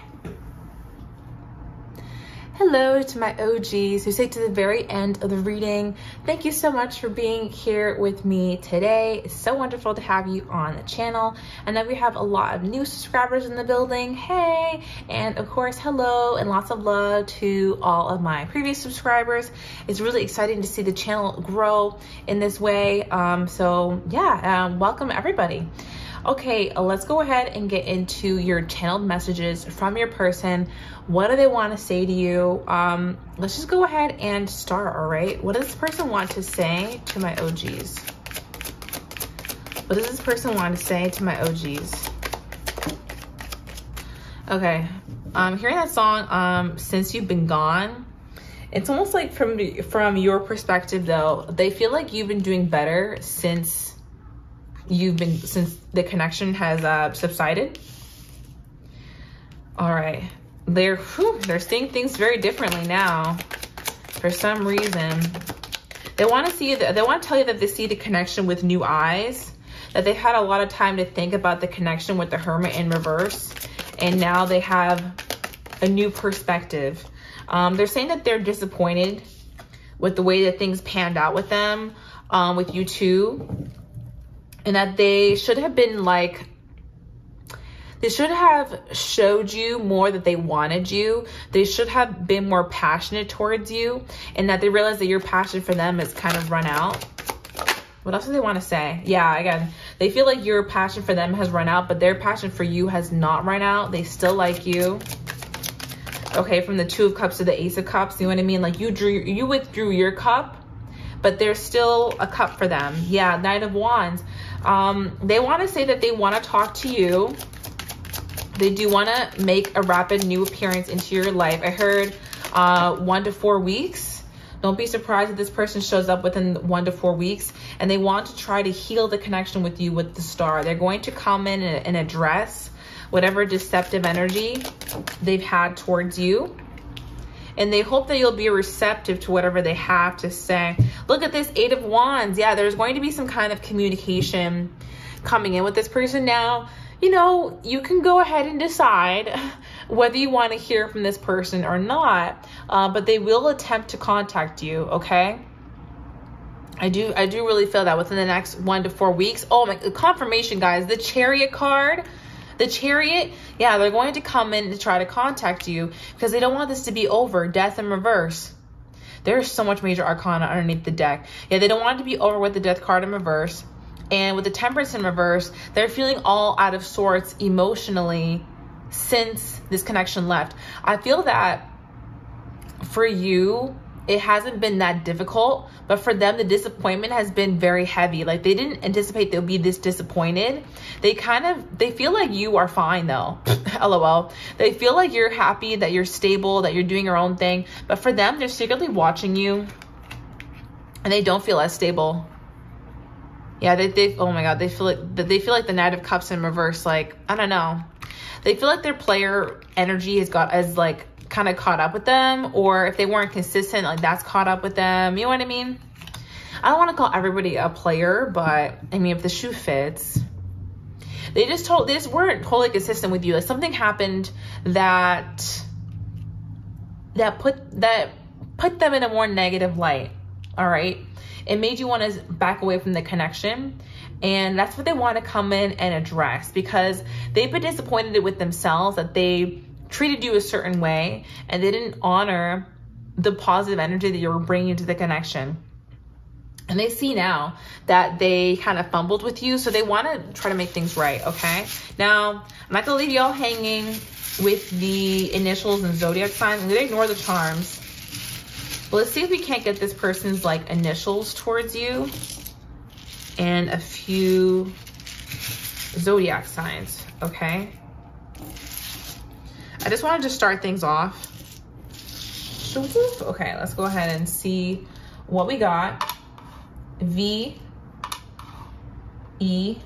Hello to my OGs who stay to the very end of the reading. Thank you so much for being here with me today. It's so wonderful to have you on the channel. I know we have a lot of new subscribers in the building. Hey! And of course, hello and lots of love to all of my previous subscribers. It's really exciting to see the channel grow in this way. So yeah, welcome everybody. Okay, let's go ahead and get into your channeled messages from your person. What do they want to say to you? Let's just go ahead and start, all right? What does this person want to say to my OGs? What does this person want to say to my OGs? Okay, I'm hearing that song, Since You've Been Gone. It's almost like from your perspective though, they feel like you've been doing better since the connection has subsided. All right, they're seeing things very differently now. For some reason, they want to tell you that they see the connection with new eyes, that they had a lot of time to think about the connection with the Hermit in reverse, and now they have a new perspective. They're saying that they're disappointed with the way that things panned out with them, with you two, and that they should have been like, they should have showed you more that they wanted you. They should have been more passionate towards you, and that they realize that your passion for them has kind of run out. What else do they want to say? Yeah, again, they feel like your passion for them has run out, but their passion for you has not run out. They still like you. Okay, from the Two of Cups to the Ace of Cups, you know what I mean? Like you withdrew your cup, but there's still a cup for them. Yeah, Knight of Wands. They want to say that they want to talk to you. They do want to make a rapid new appearance into your life. I heard 1 to 4 weeks. Don't be surprised if this person shows up within 1 to 4 weeks, and they want to try to heal the connection with you with the star. They're going to come in and address whatever deceptive energy they've had towards you. And they hope that you'll be receptive to whatever they have to say. Look at this Eight of Wands. Yeah, there's going to be some kind of communication coming in with this person now. You know, you can go ahead and decide whether you want to hear from this person or not, but they will attempt to contact you, okay? I do really feel that within the next 1 to 4 weeks. Oh, my confirmation, guys, the Chariot card, the Chariot. Yeah, they're going to come in to try to contact you because they don't want this to be over. Death in reverse. There's so much major arcana underneath the deck. Yeah, they don't want it to be over with the Death card in reverse. And with the Temperance in reverse, they're feeling all out of sorts emotionally since this connection left. I feel that for you, it hasn't been that difficult, but for them, the disappointment has been very heavy. Like they didn't anticipate they'll be this disappointed. They feel like you are fine though, LOL. They feel like you're happy, that you're stable, that you're doing your own thing. But for them, they're secretly watching you and they don't feel as stable. Yeah, they oh my God, they feel like the Knight of Cups in reverse. Like, I don't know. They feel like their player energy has got as like kind of caught up with them, or if they weren't consistent, like that's caught up with them. You know what I mean? I don't want to call everybody a player, but I mean, if the shoe fits, they just weren't totally consistent with you. Like something happened that put them in a more negative light. All right. It made you want to back away from the connection, and that's what they want to come in and address, because they've been disappointed with themselves that they treated you a certain way and they didn't honor the positive energy that you were bringing to the connection. And they see now that they kind of fumbled with you, so they want to try to make things right, okay? Now, I'm not going to leave y'all hanging with the initials and zodiac signs. I'm going to ignore the charms. Let's see if we can't get this person's like initials towards you and a few zodiac signs, okay? I just wanted to start things off. Okay, let's go ahead and see what we got. V, E,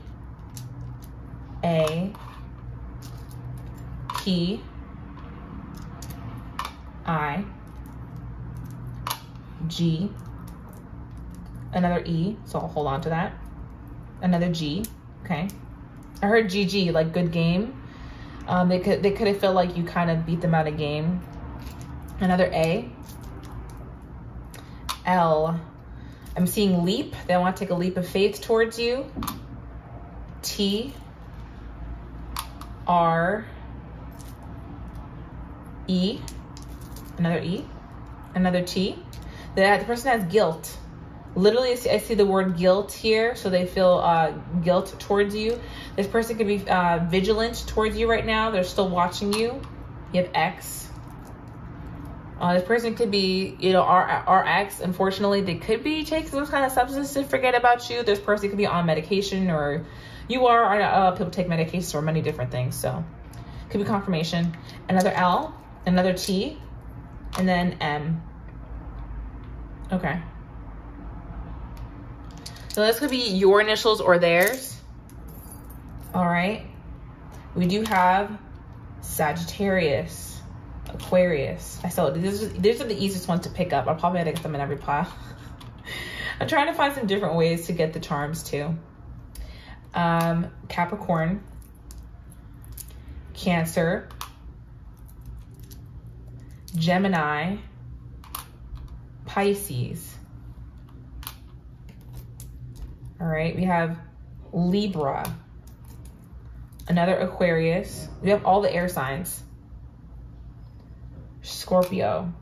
A, P, I, G, another E, so I'll hold on to that. Another G, okay. I heard GG, like good game. They could have felt like you kind of beat them out of game. Another A, L. I'm seeing leap. They want to take a leap of faith towards you. T, R, E, another E, another T. The person has guilt. Literally, I see the word guilt here, so they feel guilt towards you. This person could be vigilant towards you right now. They're still watching you. You have X. This person could be, you know, RX. Unfortunately, they could be taking some kind of substance to forget about you. This person could be on medication, or you are. People take medications for many different things, so could be confirmation. Another L, another T, and then M. Okay. So this could be your initials or theirs. All right. We do have Sagittarius, Aquarius. These are the easiest ones to pick up. I'll probably have to get them in every pile. I'm trying to find some different ways to get the charms too. Capricorn, Cancer, Gemini, Pisces. All right, we have Libra, another Aquarius. We have all the air signs. Scorpio,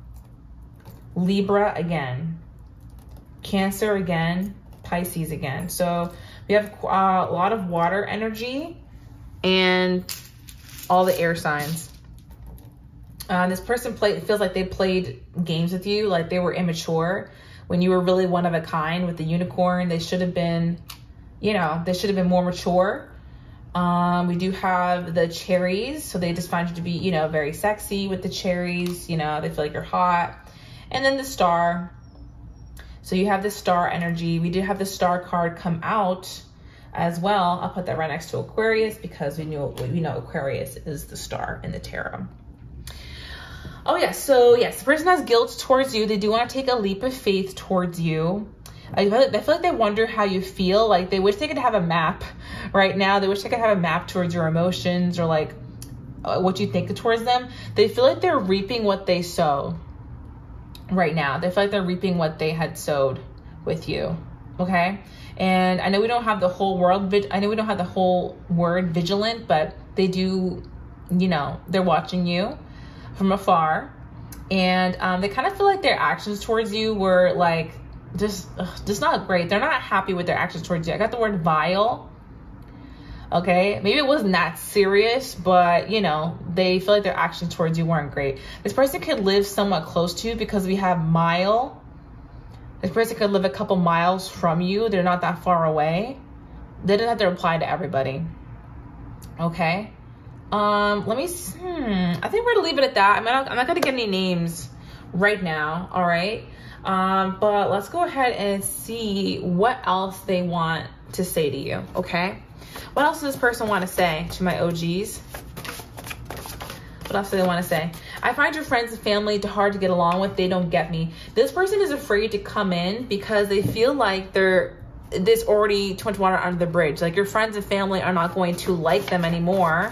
Libra again, Cancer again, Pisces again. So we have a lot of water energy and all the air signs. This person feels like they played games with you, like they were immature when you were really one of a kind with the unicorn. They should have been, you know, they should have been more mature. We do have the cherries. So they just find you to be, you know, very sexy with the cherries. You know, they feel like you're hot. And then the star. So you have the star energy. We did have the star card come out as well. I'll put that right next to Aquarius because we know Aquarius is the star in the tarot. Oh yeah, so yes, the person has guilt towards you. They do want to take a leap of faith towards you. I feel like they wonder how you feel. Like they wish they could have a map right now. They wish they could have a map towards your emotions or like what you think towards them. They feel like they're reaping what they sow right now. They feel like they're reaping what they had sowed with you. Okay. And I know we don't have the whole world. I know we don't have the whole word vigilant, but they do, you know, they're watching you from afar. And they kind of feel like their actions towards you were like, just not great. They're not happy with their actions towards you. I got the word vile. Okay. Maybe it wasn't that serious, but you know, they feel like their actions towards you weren't great. This person could live somewhat close to you because we have mile. This person could live a couple miles from you. They're not that far away. They didn't have to reply to everybody. Okay. Let me see. I think we're gonna leave it at that. I'm not gonna get any names right now. All right. But let's go ahead and see what else they want to say to you. Okay. What else does this person want to say to my OGs? What else do they want to say? I find your friends and family hard to get along with. They don't get me. This person is afraid to come in because they feel like there's already too much water under the bridge. Like your friends and family are not going to like them anymore.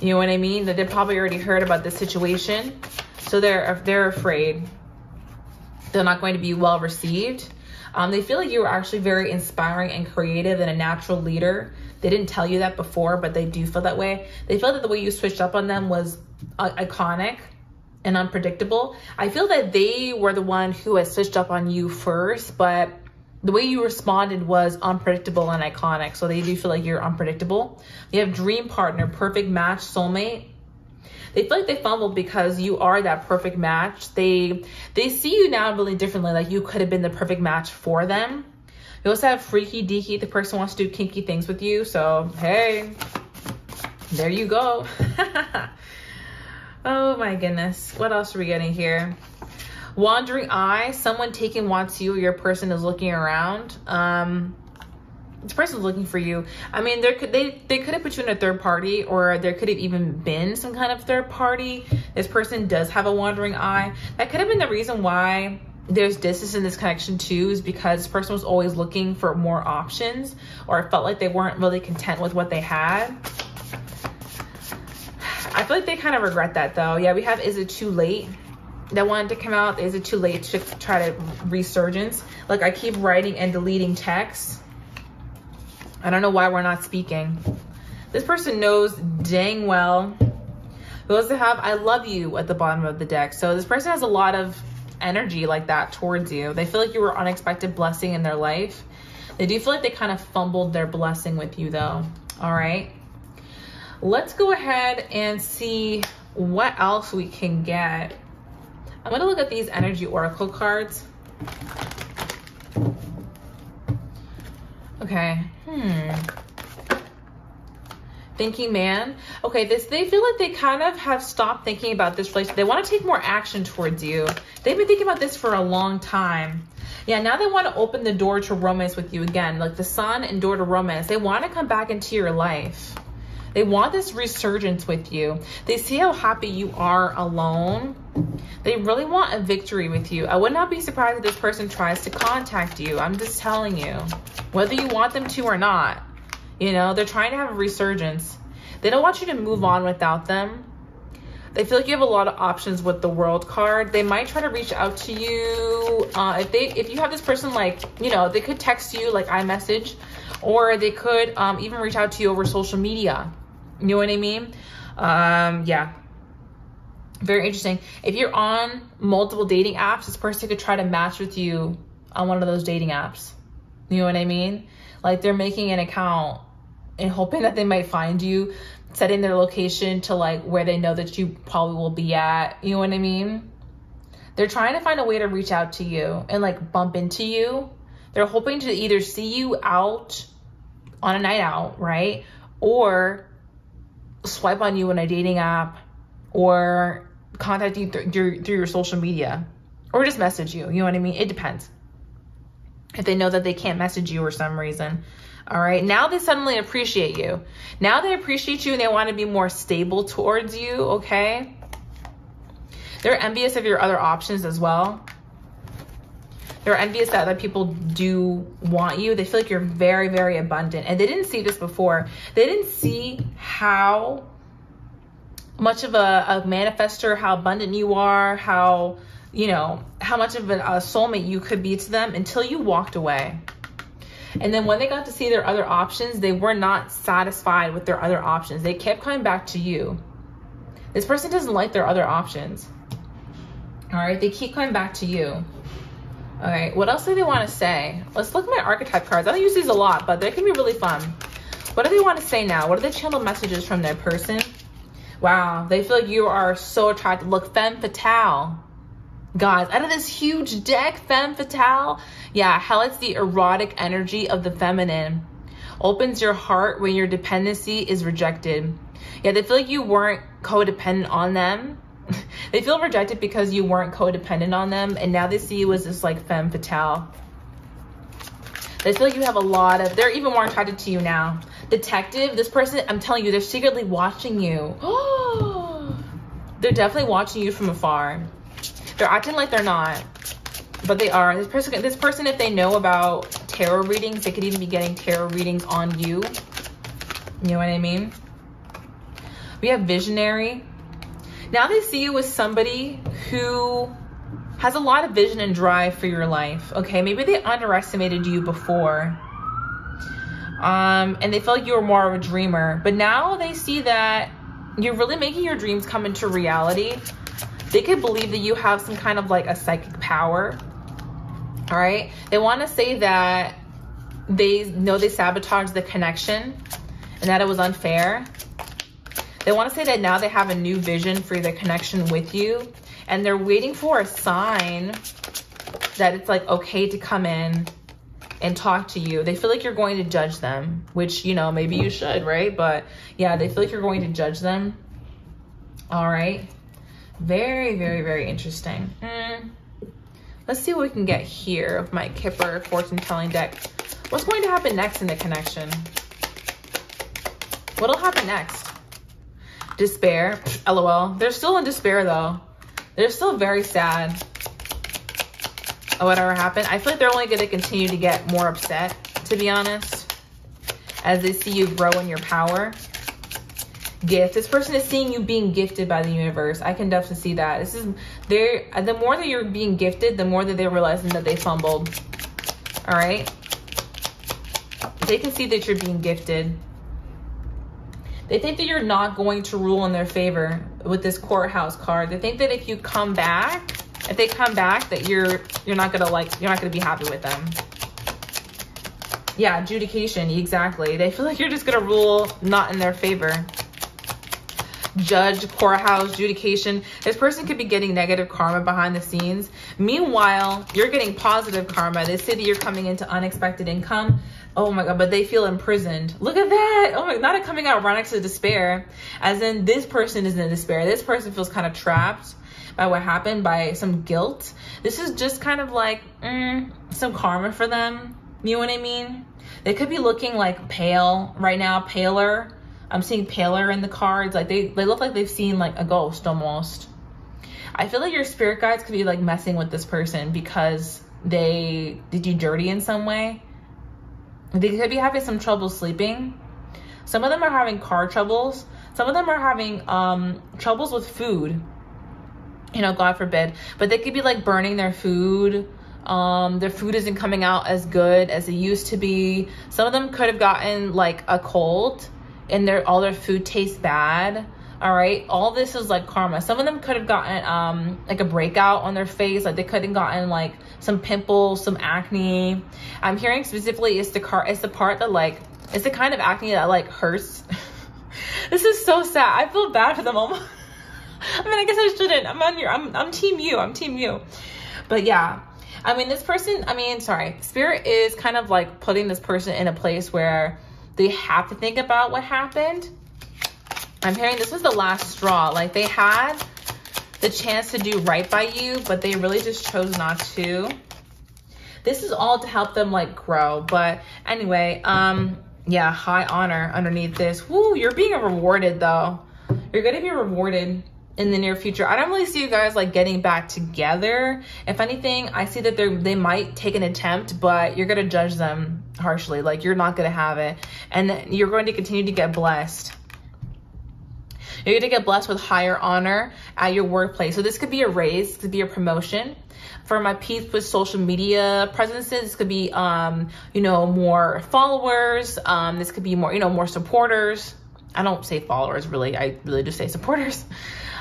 You know what I mean? That they probably already heard about this situation. So they're afraid. They're not going to be well received. They feel like you were actually very inspiring and creative and a natural leader. They didn't tell you that before, but they do feel that way. They feel that the way you switched up on them was iconic and unpredictable. I feel that they were the one who had switched up on you first, but the way you responded was unpredictable and iconic. So they do feel like you're unpredictable. You have dream partner, perfect match, soulmate. They feel like they fumbled because you are that perfect match. They see you now really differently. Like you could have been the perfect match for them. You also have freaky deaky. The person wants to do kinky things with you. So, hey, there you go. Oh my goodness. What else are we getting here? Wandering eye. Someone taking wants you. Your person is looking around. This person's looking for you. I mean, they could have put you in a third party, or there could have even been some kind of third party. This person does have a wandering eye. That could have been the reason why there's distance in this connection too, is because this person was always looking for more options, or felt like they weren't really content with what they had. I feel like they kind of regret that though. Yeah, we have, is it too late? That wanted to come out. Is it too late to try to resurgence? Like I keep writing and deleting texts. I don't know why we're not speaking. This person knows dang well. We also have, I love you at the bottom of the deck. So this person has a lot of energy like that towards you. They feel like you were an unexpected blessing in their life. They do feel like they kind of fumbled their blessing with you though. All right. Let's go ahead and see what else we can get. I'm going to look at these energy oracle cards. Okay. Thinking man. Okay, they feel like they kind of have stopped thinking about this relationship. They want to take more action towards you. They've been thinking about this for a long time. Yeah, now they want to open the door to romance with you again, like the sun and door to romance. They want to come back into your life. They want this resurgence with you. They see how happy you are alone. They really want a victory with you. I would not be surprised if this person tries to contact you. I'm just telling you, whether you want them to or not, you know, they're trying to have a resurgence. They don't want you to move on without them. They feel like you have a lot of options with the World card. They might try to reach out to you. If you have this person, like, you know, they could text you like iMessage, or they could even reach out to you over social media. You know what I mean? Yeah. Very interesting. If you're on multiple dating apps, this person could try to match with you on one of those dating apps. You know what I mean? Like, they're making an account and hoping that they might find you, setting their location to like where they know that you probably will be at. You know what I mean? They're trying to find a way to reach out to you and like bump into you. They're hoping to either see you out on a night out, right? Or swipe on you in a dating app, or contact you through your social media, or just message you. You know what I mean? It depends. If they know that they can't message you for some reason. All right. Now they suddenly appreciate you. Now they appreciate you and they want to be more stable towards you. Okay. They're envious of your other options as well. They're envious that other people do want you. They feel like you're very, very abundant. And they didn't see this before. They didn't see how much of a manifester, how abundant you are, how, you know, how much of a soulmate you could be to them until you walked away. And then when they got to see their other options, they were not satisfied with their other options. They kept coming back to you. This person doesn't like their other options. All right. They keep coming back to you. All right. What else do they want to say? Let's look at my archetype cards. I don't use these a lot, but they can be really fun. What do they want to say now? What are the channel messages from their person? Wow. They feel like you are so attractive. Look, femme fatale. Guys, out of this huge deck, femme fatale, yeah, highlights the erotic energy of the feminine. Opens your heart when your dependency is rejected. Yeah, they feel like you weren't codependent on them. They feel rejected because you weren't codependent on them, and now they see you as this like femme fatale. They feel like you have a lot of, they're even more attracted to you now. Detective, this person, I'm telling you, they're secretly watching you. Oh, they're definitely watching you from afar. They're acting like they're not, but they are. This person, if they know about tarot readings, they could even be getting tarot readings on you. You know what I mean? We have visionary. Now they see you as somebody who has a lot of vision and drive for your life. Okay. Maybe they underestimated you before. And they felt like you were more of a dreamer, but now they see that you're really making your dreams come into reality. They could believe that you have some kind of like a psychic power. All right. They want to say that they know they sabotaged the connection and that it was unfair. They want to say that now they have a new vision for the connection with you, and they're waiting for a sign that it's like okay to come in and talk to you. They feel like you're going to judge them, which, you know, maybe you should, right? But yeah, they feel like you're going to judge them. All right. Very, very, very interesting. Let's see what we can get here of my Kipper fortune telling deck. What's going to happen next in the connection? What'll happen next? Despair. LOL. They're still in despair though. They're still very sad. Whatever happened. I feel like they're only going to continue to get more upset, to be honest, as they see you grow in your power. Gift. This person is seeing you being gifted by the universe. I can definitely see that. This is the more that you're being gifted, the more that they're realizing that they fumbled. All right. They can see that you're being gifted. They think that you're not going to rule in their favor with this courthouse card. They think that if you come back, if they come back, that you're not going to like, you're not going to be happy with them. Yeah. Adjudication. Exactly. They feel like you're just going to rule not in their favor. Judge, courthouse, adjudication. This person could be getting negative karma behind the scenes. Meanwhile, you're getting positive karma. They say that you're coming into unexpected income. Oh my God, but they feel imprisoned. Look at that. Oh my, not a coming out right next to despair. As in, this person is in despair. This person feels kind of trapped by what happened, by some guilt. This is just kind of like some karma for them. You know what I mean? They could be looking like pale right now, paler. I'm seeing paler in the cards. Like they look like they've seen like a ghost almost. I feel like your spirit guides could be like messing with this person because they did you dirty in some way. They could be having some trouble sleeping. Some of them are having car troubles. Some of them are having troubles with food, you know, God forbid, but they could be like burning their food. Their food isn't coming out as good as it used to be. Some of them could have gotten like a cold and all their food tastes bad. All right, all this is like karma. Some of them could have gotten like a breakout on their face, like they could have gotten like some pimples, some acne. I'm hearing specifically it's the kind of acne that like hurts. This is so sad. I feel bad for them almost. I mean, I guess I shouldn't. I'm team you. I'm team you. But yeah, I mean, this person, Spirit is kind of like putting this person in a place where they have to think about what happened. I'm hearing this was the last straw. Like they had the chance to do right by you, but they really just chose not to. This is all to help them like grow. But anyway, yeah, high honor underneath this. Woo, you're being rewarded though. You're going to be rewarded in the near future. I don't really see you guys like getting back together. If anything, I see that they might take an attempt, but you're going to judge them harshly. Like you're not going to have it. And you're going to continue to get blessed. You're going to get blessed with higher honor at your workplace. So this could be a raise, this could be a promotion. For my peeps with social media presences, this could be, you know, more followers. This could be more, you know, more supporters. I don't say followers really. I really just say supporters.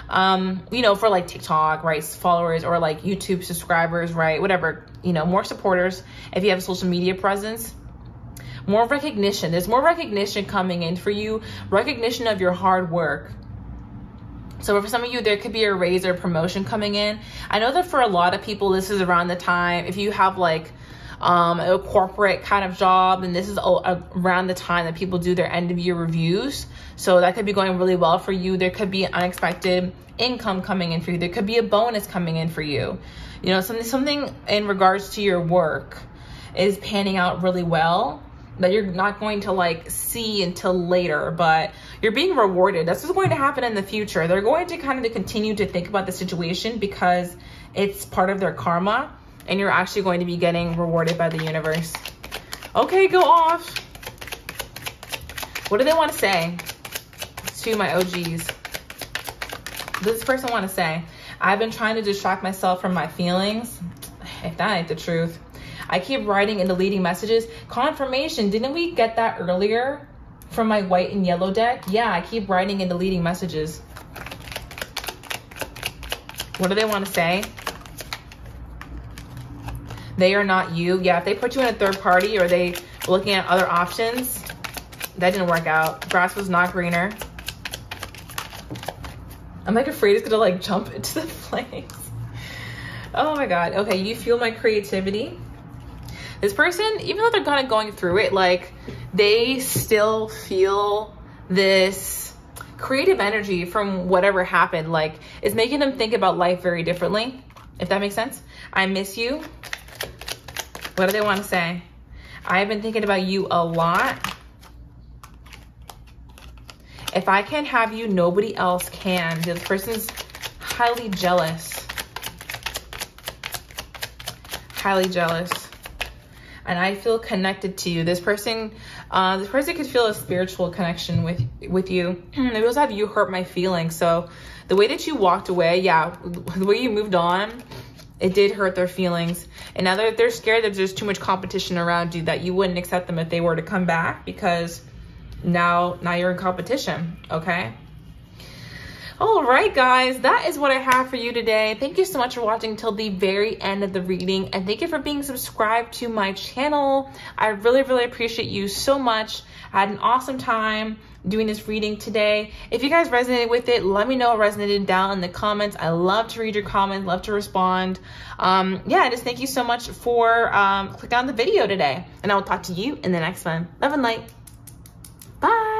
You know, for like TikTok, right? Followers or like YouTube subscribers, right? Whatever, you know, more supporters. If you have a social media presence, more recognition. There's more recognition coming in for you. Recognition of your hard work. So for some of you, there could be a raise or promotion coming in. I know that for a lot of people, this is around the time, if you have like a corporate kind of job, and this is around the time that people do their end of year reviews. So that could be going really well for you. There could be an unexpected income coming in for you. There could be a bonus coming in for you. You know, something in regards to your work is panning out really well that you're not going to like see until later, but you're being rewarded. That's what's going to happen in the future. They're going to kind of continue to think about the situation because it's part of their karma, and you're actually going to be getting rewarded by the universe. Okay, go off. What do they want to say to my OGs? What does this person want to say? I've been trying to distract myself from my feelings. If that ain't the truth. I keep writing and deleting messages. Confirmation, didn't we get that earlier from my white and yellow deck? Yeah, I keep writing and deleting messages. What do they want to say? They are not you. Yeah, if they put you in a third party or they were looking at other options, that didn't work out. Grass was not greener. I'm like afraid it's gonna like jump into the flames. Oh my God. Okay, you fuel my creativity. This person, even though they're kind of going through it, like they still feel this creative energy from whatever happened. Like it's making them think about life very differently, if that makes sense. I miss you. What do they want to say? I've been thinking about you a lot. If I can't have you, nobody else can. This person's highly jealous. Highly jealous. And I feel connected to you. This person could feel a spiritual connection with you. They also have you hurt my feelings. So the way that you walked away, yeah, the way you moved on, it did hurt their feelings. And now they're scared that there's too much competition around you, that you wouldn't accept them if they were to come back, because now you're in competition, okay? All right, guys, that is what I have for you today. Thank you so much for watching till the very end of the reading. And thank you for being subscribed to my channel. I really, really appreciate you so much. I had an awesome time doing this reading today. If you guys resonated with it, let me know it resonated down in the comments. I love to read your comments, love to respond. Yeah, just thank you so much for clicking on the video today. And I will talk to you in the next one. Love and light. Bye.